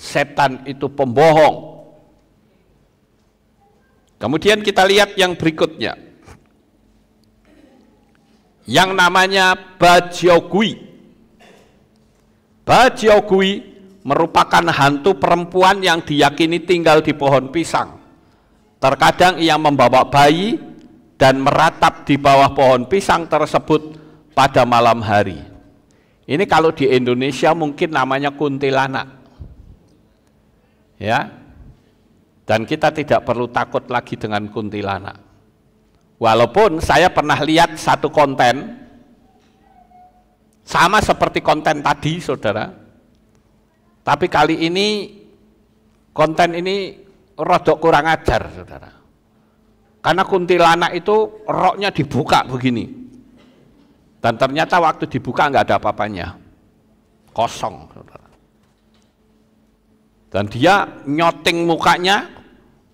Setan itu pembohong. Kemudian kita lihat yang berikutnya. Yang namanya Bajiao Gui. Bajiao Gui merupakan hantu perempuan yang diyakini tinggal di pohon pisang. Terkadang ia membawa bayi dan meratap di bawah pohon pisang tersebut pada malam hari. Ini kalau di Indonesia mungkin namanya kuntilanak. Ya. Dan kita tidak perlu takut lagi dengan kuntilanak. Walaupun saya pernah lihat satu konten, sama seperti konten tadi, saudara. Tapi kali ini, konten ini rodok kurang ajar, saudara. Karena kuntilanak itu roknya dibuka begini. Dan ternyata waktu dibuka nggak ada apa-apanya. Kosong, saudara. Dan dia nyoting mukanya,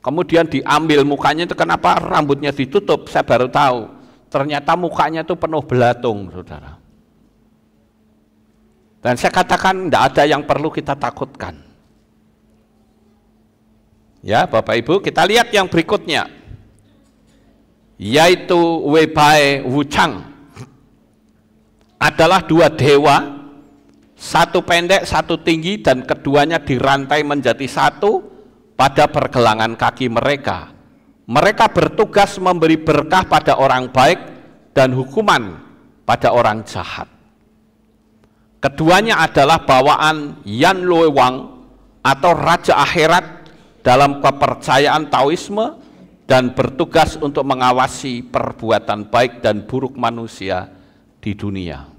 kemudian diambil mukanya itu kenapa rambutnya ditutup, saya baru tahu. Ternyata mukanya itu penuh belatung, saudara. Dan saya katakan tidak ada yang perlu kita takutkan. Ya Bapak Ibu, kita lihat yang berikutnya. Yaitu Webai Wuchang. Adalah dua dewa. Satu pendek, satu tinggi, dan keduanya dirantai menjadi satu pada pergelangan kaki mereka. Mereka bertugas memberi berkah pada orang baik dan hukuman pada orang jahat. Keduanya adalah bawaan Yan Lue Wang atau Raja Akhirat dalam kepercayaan Taoisme dan bertugas untuk mengawasi perbuatan baik dan buruk manusia di dunia.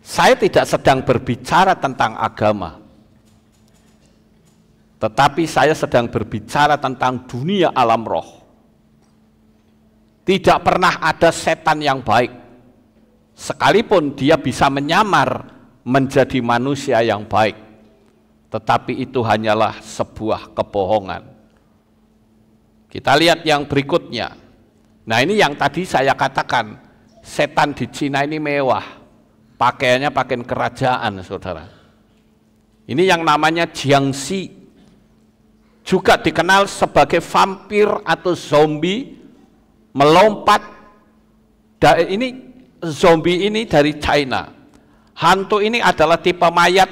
Saya tidak sedang berbicara tentang agama, tetapi saya sedang berbicara tentang dunia alam roh. Tidak pernah ada setan yang baik, sekalipun dia bisa menyamar menjadi manusia yang baik, tetapi itu hanyalah sebuah kebohongan. Kita lihat yang berikutnya. Nah ini yang tadi saya katakan, setan di Cina ini mewah. Pakaiannya pakaian kerajaan, saudara. Ini yang namanya jiangxi, juga dikenal sebagai vampir atau zombie melompat. Ini zombie ini dari China. Hantu ini adalah tipe mayat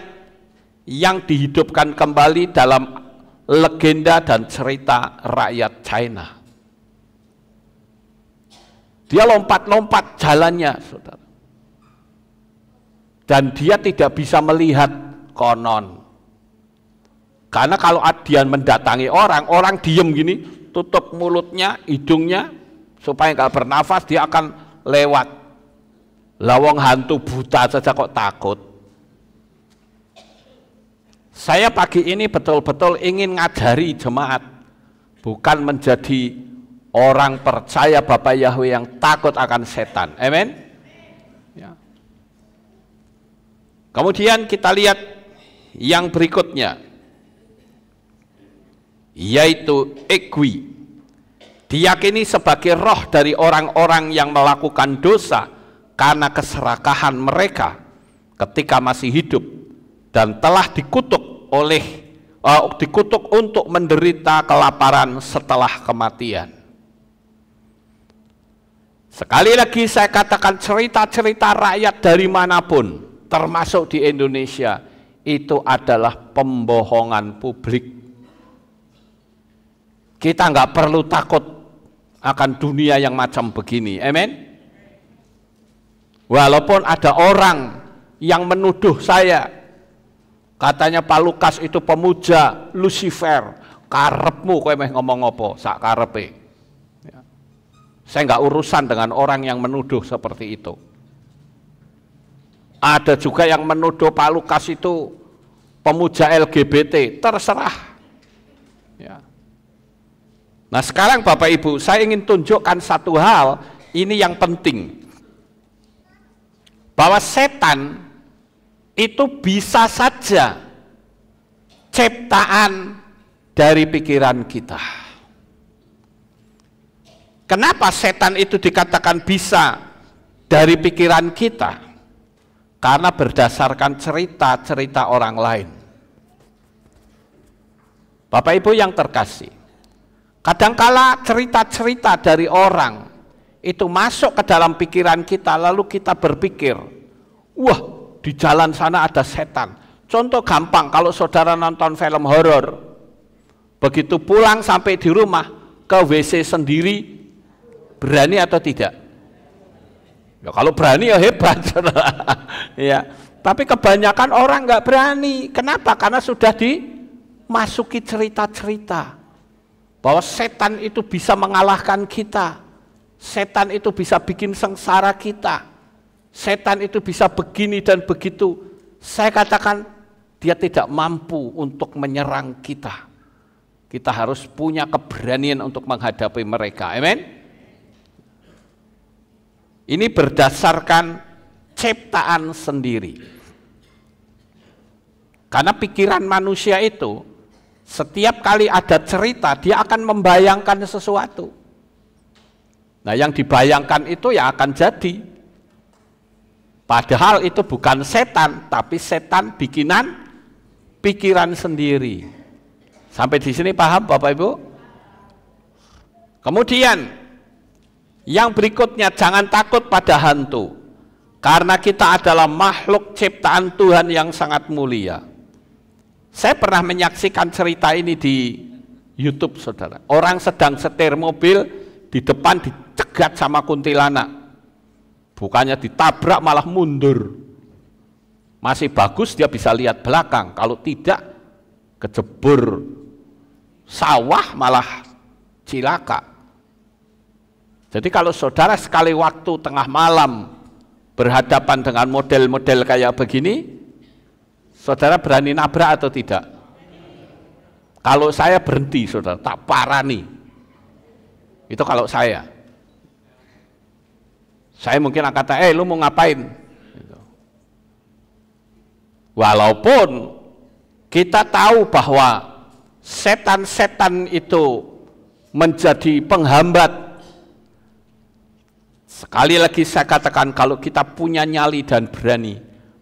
yang dihidupkan kembali dalam legenda dan cerita rakyat China. Dia lompat-lompat jalannya, saudara. Dan dia tidak bisa melihat konon. Karena kalau adian mendatangi orang, orang diem gini, tutup mulutnya, hidungnya, supaya nggak bernafas, dia akan lewat. Lawang hantu buta saja kok takut. Saya pagi ini betul-betul ingin ngajari jemaat, bukan menjadi orang percaya Bapak Yahweh yang takut akan setan. Amin. Kemudian kita lihat yang berikutnya, yaitu Egwi, diyakini sebagai roh dari orang-orang yang melakukan dosa karena keserakahan mereka ketika masih hidup dan telah dikutuk oleh uh, dikutuk untuk menderita kelaparan setelah kematian. Sekali lagi saya katakan cerita-cerita rakyat dari manapun, termasuk di Indonesia, itu adalah pembohongan publik. Kita nggak perlu takut akan dunia yang macam begini, amin. Walaupun ada orang yang menuduh saya, katanya Pak Lukas itu pemuja Lucifer, karepmu kowe meh ngomong apa, sak karepe. Saya nggak urusan dengan orang yang menuduh seperti itu. Ada juga yang menuduh Pak Lukas itu pemuja L G B T, terserah. Ya. Nah sekarang Bapak Ibu, saya ingin tunjukkan satu hal, ini yang penting. Bahwa setan itu bisa saja ciptaan dari pikiran kita. Kenapa setan itu dikatakan bisa dari pikiran kita? Karena berdasarkan cerita-cerita orang lain. Bapak Ibu yang terkasih, kadangkala cerita-cerita dari orang itu masuk ke dalam pikiran kita, lalu kita berpikir, wah di jalan sana ada setan. Contoh gampang, kalau saudara nonton film horor, begitu pulang sampai di rumah, ke W C sendiri, berani atau tidak? Ya, kalau berani ya hebat, ya. Tapi kebanyakan orang nggak berani. Kenapa? Karena sudah dimasuki cerita-cerita bahwa setan itu bisa mengalahkan kita, setan itu bisa bikin sengsara kita, setan itu bisa begini dan begitu. Saya katakan dia tidak mampu untuk menyerang kita. Kita harus punya keberanian untuk menghadapi mereka. Amin. Ini berdasarkan ciptaan sendiri. Karena pikiran manusia itu, setiap kali ada cerita, dia akan membayangkan sesuatu. Nah yang dibayangkan itu ya akan jadi. Padahal itu bukan setan, tapi setan bikinan pikiran sendiri. Sampai di sini paham Bapak Ibu? Kemudian, yang berikutnya, jangan takut pada hantu, karena kita adalah makhluk ciptaan Tuhan yang sangat mulia. Saya pernah menyaksikan cerita ini di YouTube, saudara. Orang sedang setir mobil, di depan dicegat sama kuntilanak. Bukannya ditabrak, malah mundur. Masih bagus dia bisa lihat belakang, kalau tidak kejebur sawah malah cilaka. Jadi kalau saudara sekali waktu tengah malam berhadapan dengan model-model kayak begini, saudara berani nabrak atau tidak? Kalau saya berhenti, saudara, tak parani. Itu kalau saya. Saya mungkin akan kata, eh lu mau ngapain? Walaupun kita tahu bahwa setan-setan itu menjadi penghambat. Sekali lagi saya katakan, kalau kita punya nyali dan berani,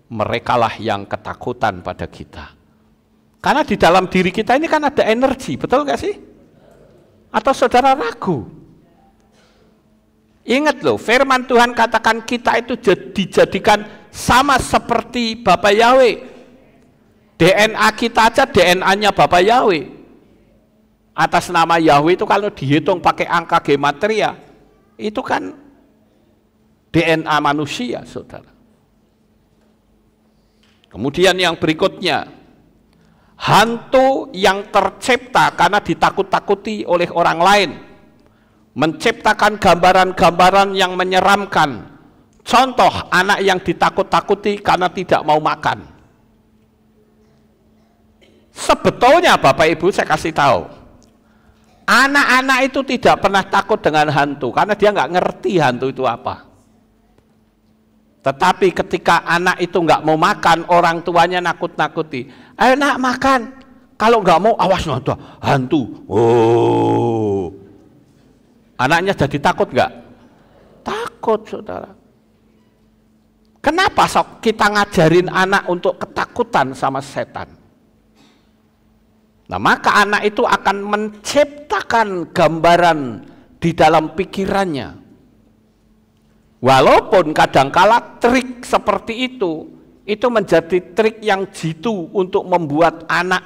merekalah yang ketakutan pada kita. Karena di dalam diri kita ini kan ada energi, betul nggak sih? Atau saudara ragu? Ingat loh, firman Tuhan katakan kita itu dijadikan sama seperti Bapak Yahweh. D N A kita aja D N A-nya Bapak Yahweh. Atas nama Yahweh itu kalau dihitung pakai angka gematria, itu kan D N A manusia, saudara. Kemudian yang berikutnya, hantu yang tercipta karena ditakut-takuti oleh orang lain, menciptakan gambaran-gambaran yang menyeramkan. Contoh, anak yang ditakut-takuti karena tidak mau makan. Sebetulnya Bapak Ibu, saya kasih tahu, anak-anak itu tidak pernah takut dengan hantu, karena dia nggak ngerti hantu itu apa. Tetapi ketika anak itu nggak mau makan, orang tuanya nakut-nakuti. Ayo nak makan. Kalau nggak mau, awas nanti hantu. Oh, anaknya jadi takut nggak? Takut, saudara. Kenapa sok kita ngajarin anak untuk ketakutan sama setan? Nah, maka anak itu akan menciptakan gambaran di dalam pikirannya. Walaupun kadangkala trik seperti itu, itu menjadi trik yang jitu untuk membuat anak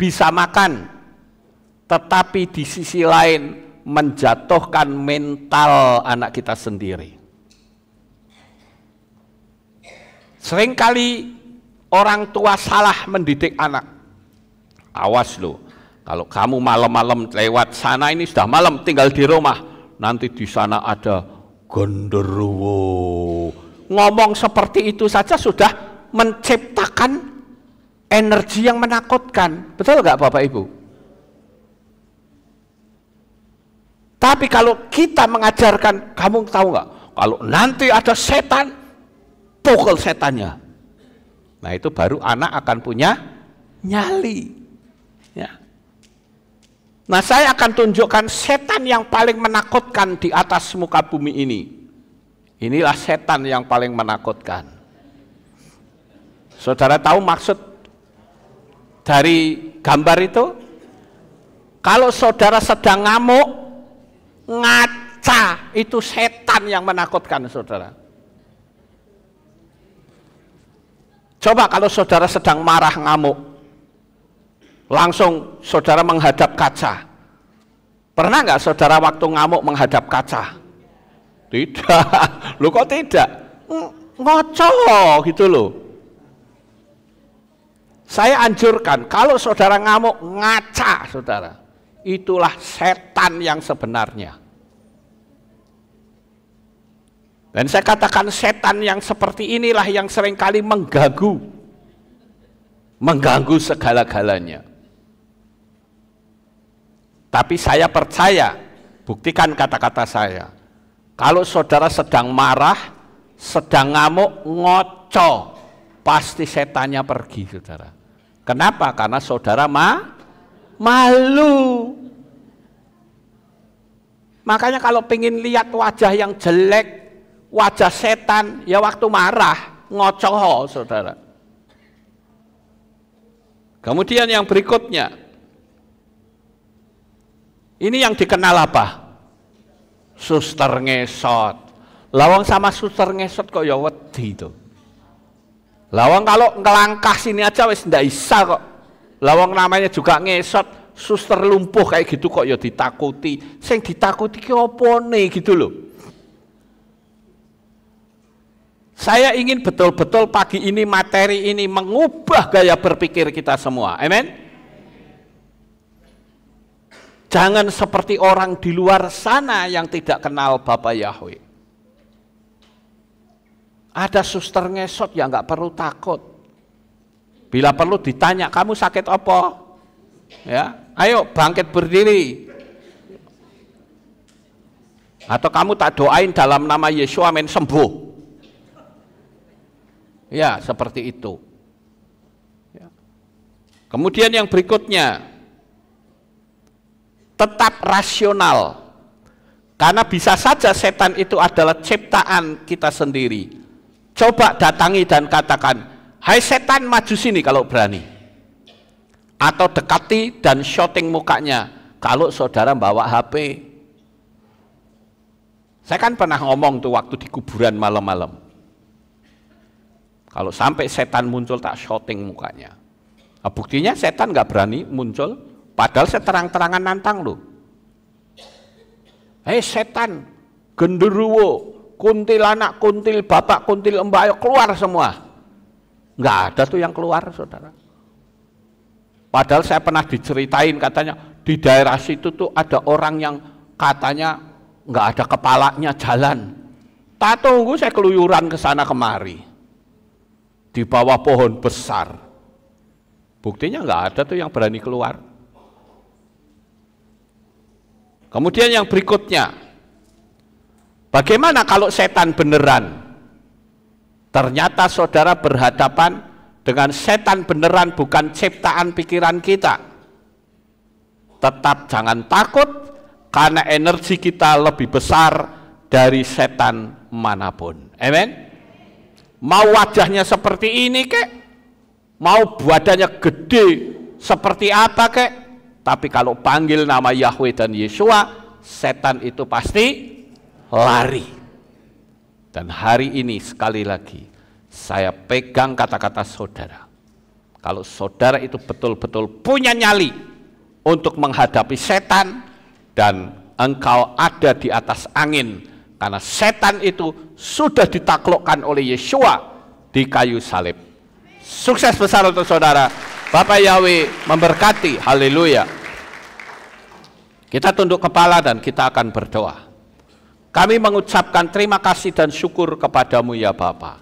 bisa makan. Tetapi di sisi lain menjatuhkan mental anak kita sendiri. Seringkali orang tua salah mendidik anak. Awas loh, kalau kamu malam-malam lewat sana, ini sudah malam, tinggal di rumah, nanti di sana ada Genderuwo. Ngomong seperti itu saja sudah menciptakan energi yang menakutkan. Betul nggak Bapak Ibu? Tapi kalau kita mengajarkan, kamu tahu nggak? Kalau nanti ada setan, pukul setannya. Nah itu baru anak akan punya nyali. Ya. Nah saya akan tunjukkan setan yang paling menakutkan di atas muka bumi ini. Inilah setan yang paling menakutkan. Saudara tahu maksud dari gambar itu? Kalau saudara sedang ngamuk, ngaca, itu setan yang menakutkan saudara. Coba kalau saudara sedang marah ngamuk, langsung saudara menghadap kaca. Pernah nggak saudara waktu ngamuk menghadap kaca? Tidak. Loh kok tidak? Ngocok gitu loh. Saya anjurkan, kalau saudara ngamuk, ngaca saudara. Itulah setan yang sebenarnya. Dan saya katakan setan yang seperti inilah yang seringkali mengganggu. Mengganggu segala-galanya. Tapi saya percaya, buktikan kata-kata saya. Kalau saudara sedang marah, sedang ngamuk, ngocok. Pasti setannya pergi, saudara. Kenapa? Karena saudara ma, malu. Makanya kalau pengen lihat wajah yang jelek, wajah setan, ya waktu marah, ngocoh, saudara. Kemudian yang berikutnya, ini yang dikenal apa? Suster Ngesot. Lawang sama Suster Ngesot kok ya wedi itu. Lawang kalau ngelangkah sini aja wis ndak isa kok. Lawang namanya juga ngesot, suster lumpuh kayak gitu kok ya ditakuti. Sing ditakuti ki opone gitu loh. Saya ingin betul-betul pagi ini materi ini mengubah gaya berpikir kita semua. Amin. Jangan seperti orang di luar sana yang tidak kenal Bapak Yahweh. Ada suster ngesot ya nggak perlu takut. Bila perlu ditanya, kamu sakit apa? Ya, ayo bangkit berdiri. Atau kamu tak doain dalam nama Yeshua men sembuh. Ya, seperti itu. Ya. Kemudian yang berikutnya, tetap rasional. Karena bisa saja setan itu adalah ciptaan kita sendiri. Coba datangi dan katakan, hai setan maju sini kalau berani. Atau dekati dan shooting mukanya kalau saudara bawa H P. Saya kan pernah ngomong tuh waktu di kuburan malam-malam. Kalau sampai setan muncul tak shooting mukanya. Nah, buktinya setan nggak berani muncul, padahal saya terang-terangan nantang loh. Hei setan, genderuwo, kuntilanak, kuntil bapak, kuntil mbak, keluar semua. Nggak ada tuh yang keluar, saudara. Padahal saya pernah diceritain katanya, di daerah situ tuh ada orang yang katanya nggak ada kepalanya jalan. Tak tunggu saya keluyuran ke sana kemari. Di bawah pohon besar. Buktinya nggak ada tuh yang berani keluar. Kemudian yang berikutnya, bagaimana kalau setan beneran? Ternyata saudara berhadapan dengan setan beneran, bukan ciptaan pikiran kita. Tetap jangan takut, karena energi kita lebih besar dari setan manapun. Amin? Mau wajahnya seperti ini kek, mau badannya gede seperti apa kek, tapi kalau panggil nama Yahweh dan Yeshua, setan itu pasti lari. Dan hari ini sekali lagi saya pegang kata-kata saudara. Kalau saudara itu betul-betul punya nyali untuk menghadapi setan, dan engkau ada di atas angin, karena setan itu sudah ditaklukkan oleh Yeshua di kayu salib. Sukses besar untuk saudara. Bapak Yahweh memberkati. Haleluya. Kita tunduk kepala dan kita akan berdoa. Kami mengucapkan terima kasih dan syukur kepadamu ya Bapa.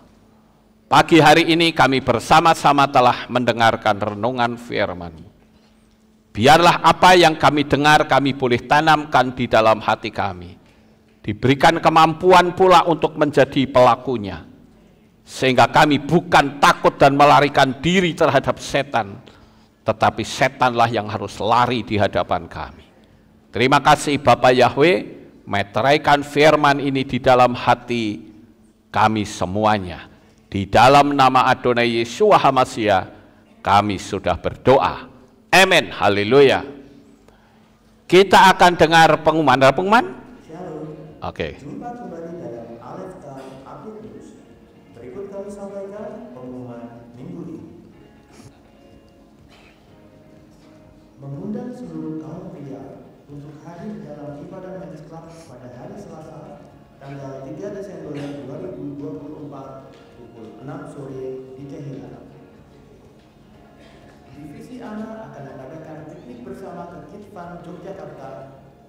Pagi hari ini kami bersama-sama telah mendengarkan renungan firman-Mu. Biarlah apa yang kami dengar kami boleh tanamkan di dalam hati kami. Diberikan kemampuan pula untuk menjadi pelakunya. Sehingga kami bukan takut dan melarikan diri terhadap setan, tetapi setanlah yang harus lari di hadapan kami. Terima kasih Bapak Yahweh, meteraikan firman ini di dalam hati kami semuanya. Di dalam nama Adonai Yeshua Hamasyah kami sudah berdoa. Amin. Haleluya. Kita akan dengar pengumuman. Ada pengumuman? Oke. Okay. Jumpa kembali dalam Alef Taw Update News. Berikut kami sampaikan pengumuman minggu ini. Mengundang seluruh kaum pria untuk hadir dalam ibadah Men's Club pada hari Selasa, tanggal tiga Desember dua ribu dua puluh empat, pukul enam sore di Teheran. Divisi Anak akan mengadakan piknik bersama ke Kitvan Yogyakarta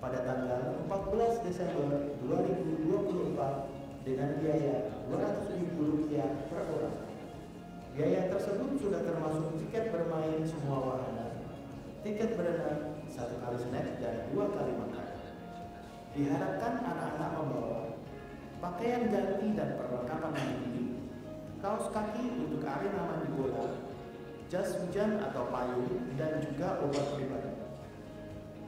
pada tanggal empat belas Desember dua ribu dua puluh empat dengan biaya dua ratus ribu rupiah per orang. Biaya tersebut sudah termasuk tiket bermain semua wahana, tiket berenang, satu kali snack dan dua kali makan. Diharapkan anak-anak membawa pakaian ganti dan perlengkapan mandi, kaos kaki untuk arena mandi bola, jas hujan atau payung, dan juga obat pribadi.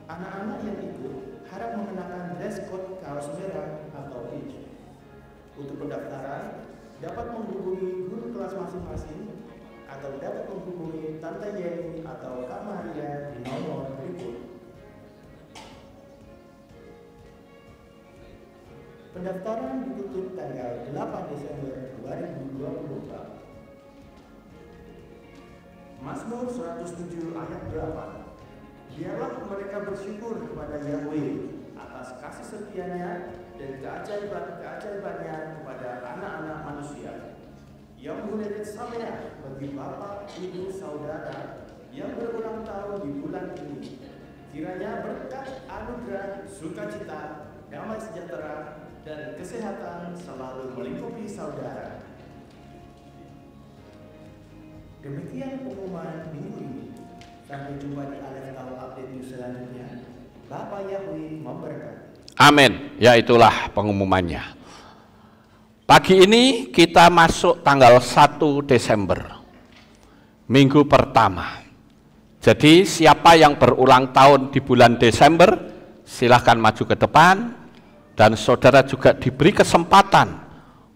Anak-anak yang ikut harap mengenakan dress code kaos merah atau beige. Untuk pendaftaran, dapat menghubungi guru kelas masing-masing atau dapat menghubungi Tante Yeni atau Kak Maria di nomor berikut. Pendaftaran ditutup tanggal delapan Desember dua ribu dua puluh empat. Mazmur seratus tujuh ayat delapan. Biarlah mereka bersyukur kepada Yahweh atas kasih setianya dan keajaiban-keajaibannya kepada anak-anak manusia. Yang menerit samanya bagi bapak, ibu, saudara yang berulang tahun di bulan ini. Kiranya berkat anugerah, sukacita, damai sejahtera, dan kesehatan selalu melingkupi saudara. Demikian pengumuman minggu ini. Sampai jumpa di Alef Taw Update News selanjutnya. Bapak Yahweh memberkati. Amin. Ya, itulah pengumumannya. Pagi ini kita masuk tanggal satu Desember. Minggu pertama. Jadi siapa yang berulang tahun di bulan Desember, silahkan maju ke depan. Dan saudara juga diberi kesempatan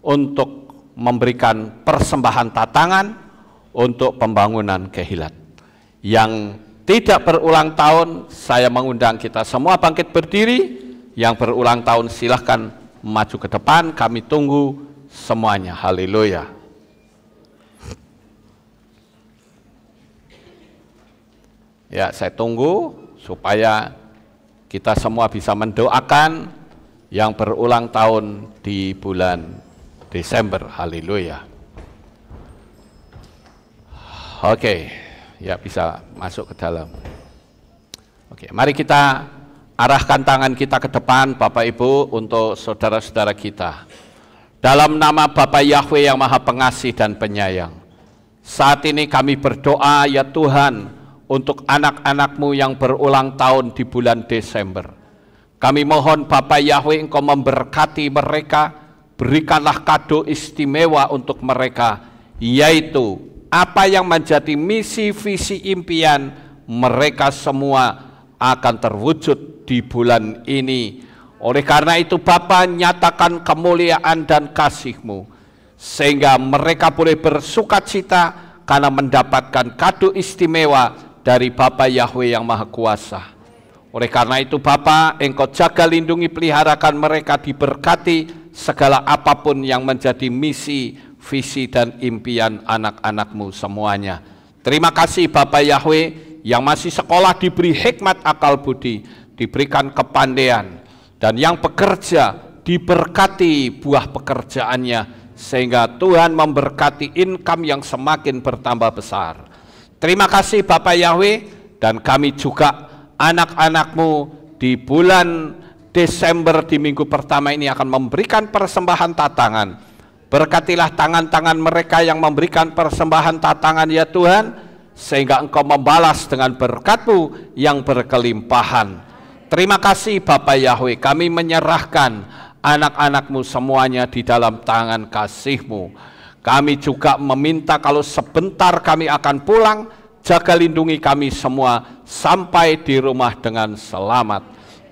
untuk memberikan persembahan tatangan untuk pembangunan kehilat. Yang tidak berulang tahun, saya mengundang kita semua bangkit berdiri. Yang berulang tahun silahkan maju ke depan, kami tunggu semuanya. Haleluya. Ya, saya tunggu supaya kita semua bisa mendoakan yang berulang tahun di bulan Desember. Haleluya. Oke, ya bisa masuk ke dalam. Oke, mari kita arahkan tangan kita ke depan, Bapak Ibu, untuk saudara-saudara kita. Dalam nama Bapa Yahweh yang Maha Pengasih dan Penyayang, saat ini kami berdoa ya Tuhan untuk anak-anak-Mu yang berulang tahun di bulan Desember. Kami mohon Bapa Yahweh Engkau memberkati mereka, berikanlah kado istimewa untuk mereka, yaitu apa yang menjadi misi, visi, impian mereka semua akan terwujud di bulan ini. Oleh karena itu Bapa, nyatakan kemuliaan dan kasih-Mu, sehingga mereka boleh bersukacita karena mendapatkan kado istimewa dari Bapa Yahweh yang Maha Kuasa. Oleh karena itu Bapa, Engkau jaga, lindungi, peliharakan mereka, diberkati segala apapun yang menjadi misi, visi dan impian anak-anak-Mu semuanya. Terima kasih Bapa Yahweh yang masih sekolah diberi hikmat akal budi, diberikan kepandaian, dan yang bekerja diberkati buah pekerjaannya, sehingga Tuhan memberkati income yang semakin bertambah besar. Terima kasih Bapa Yahweh, dan kami juga anak-anak-Mu di bulan Desember di minggu pertama ini akan memberikan persembahan tatangan. Berkatilah tangan-tangan mereka yang memberikan persembahan tatangan ya Tuhan, sehingga engkau membalas dengan berkatmu yang berkelimpahan. Terima kasih Bapak Yahweh, kami menyerahkan anak-anakmu semuanya di dalam tangan kasih-Mu. Kami juga meminta kalau sebentar kami akan pulang, jaga lindungi kami semua sampai di rumah dengan selamat.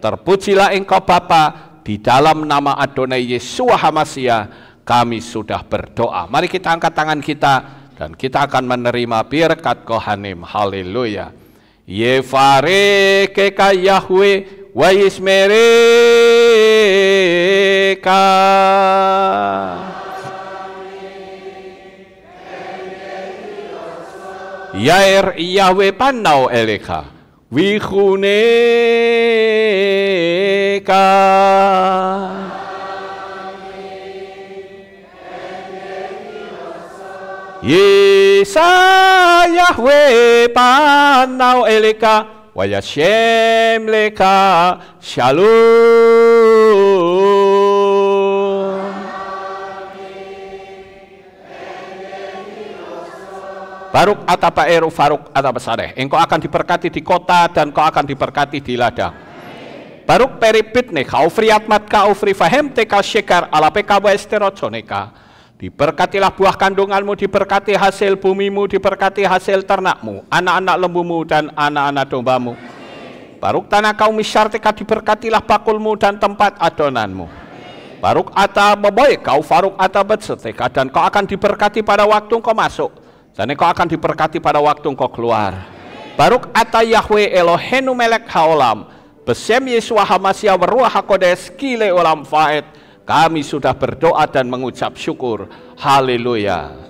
Terpujilah Engkau Bapa, di dalam nama Adonai Yeshua Hamasyah kami sudah berdoa. Mari kita angkat tangan kita dan kita akan menerima berkat Kohanim. Haleluya. Yefare keka Yahweh wa yismereka. Yair Yahweh panau eleka wihuneka. Yesa Yahweh panau eleka wayashem leka shalom. Baruk atapa eru faruk atapa sareh. Engkau akan diberkati di kota dan kau akan diberkati di ladang. Baruk peripit nih kau friatmat kau fri fahem teka shekar ala pekabu esteroconeka. Diberkatilah buah kandunganmu, diberkati hasil bumimu, diberkati hasil ternakmu, anak-anak lembumu dan anak-anak dombamu. Baruk tanah kaum misyartika, diberkatilah bakulmu dan tempat adonanmu. Baruk ata beboy kau faruk ata betsetika, dan kau akan diberkati pada waktu kau masuk dan kau akan diberkati pada waktu kau keluar. Baruk ata Yahweh Elohenu melek haolam besem Yeshua Hamasyah beruah hakodes kile olam faet. Kami sudah berdoa dan mengucap syukur. Haleluya.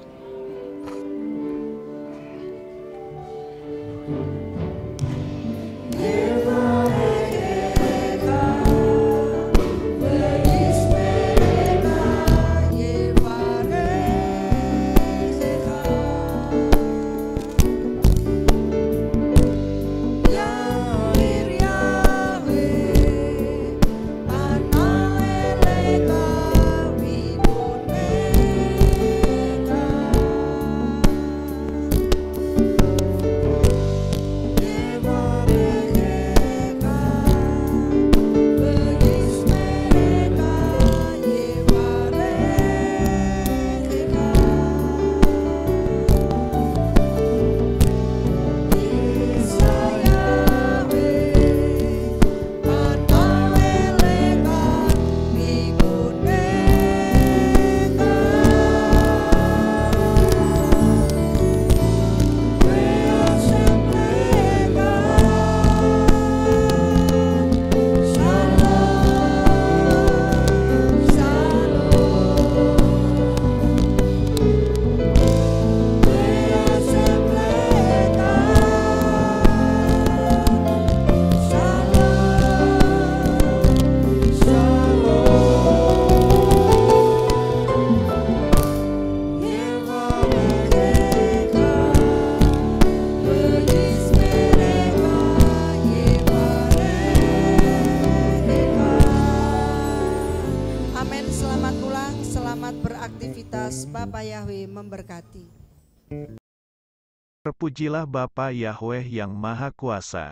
Terpujilah Bapa Yahweh yang Maha Kuasa.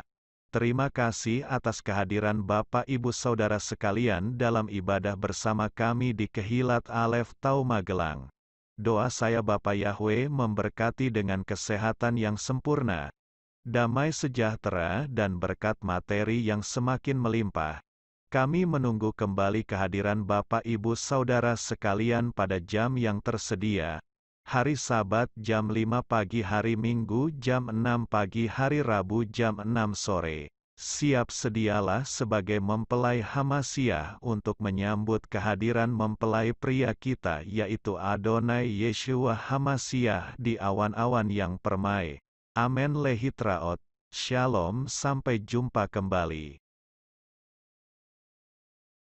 Terima kasih atas kehadiran Bapak Ibu Saudara sekalian dalam ibadah bersama kami di Kehilat Alef Taw Magelang. Doa saya Bapa Yahweh memberkati dengan kesehatan yang sempurna, damai sejahtera dan berkat materi yang semakin melimpah. Kami menunggu kembali kehadiran Bapak Ibu Saudara sekalian pada jam yang tersedia. Hari Sabat jam lima pagi, hari Minggu jam enam pagi, hari Rabu jam enam sore. Siap sedialah sebagai mempelai Hamasyah untuk menyambut kehadiran mempelai pria kita yaitu Adonai Yeshua Hamasyah di awan-awan yang permai. Amen lehitraot. Shalom, sampai jumpa kembali.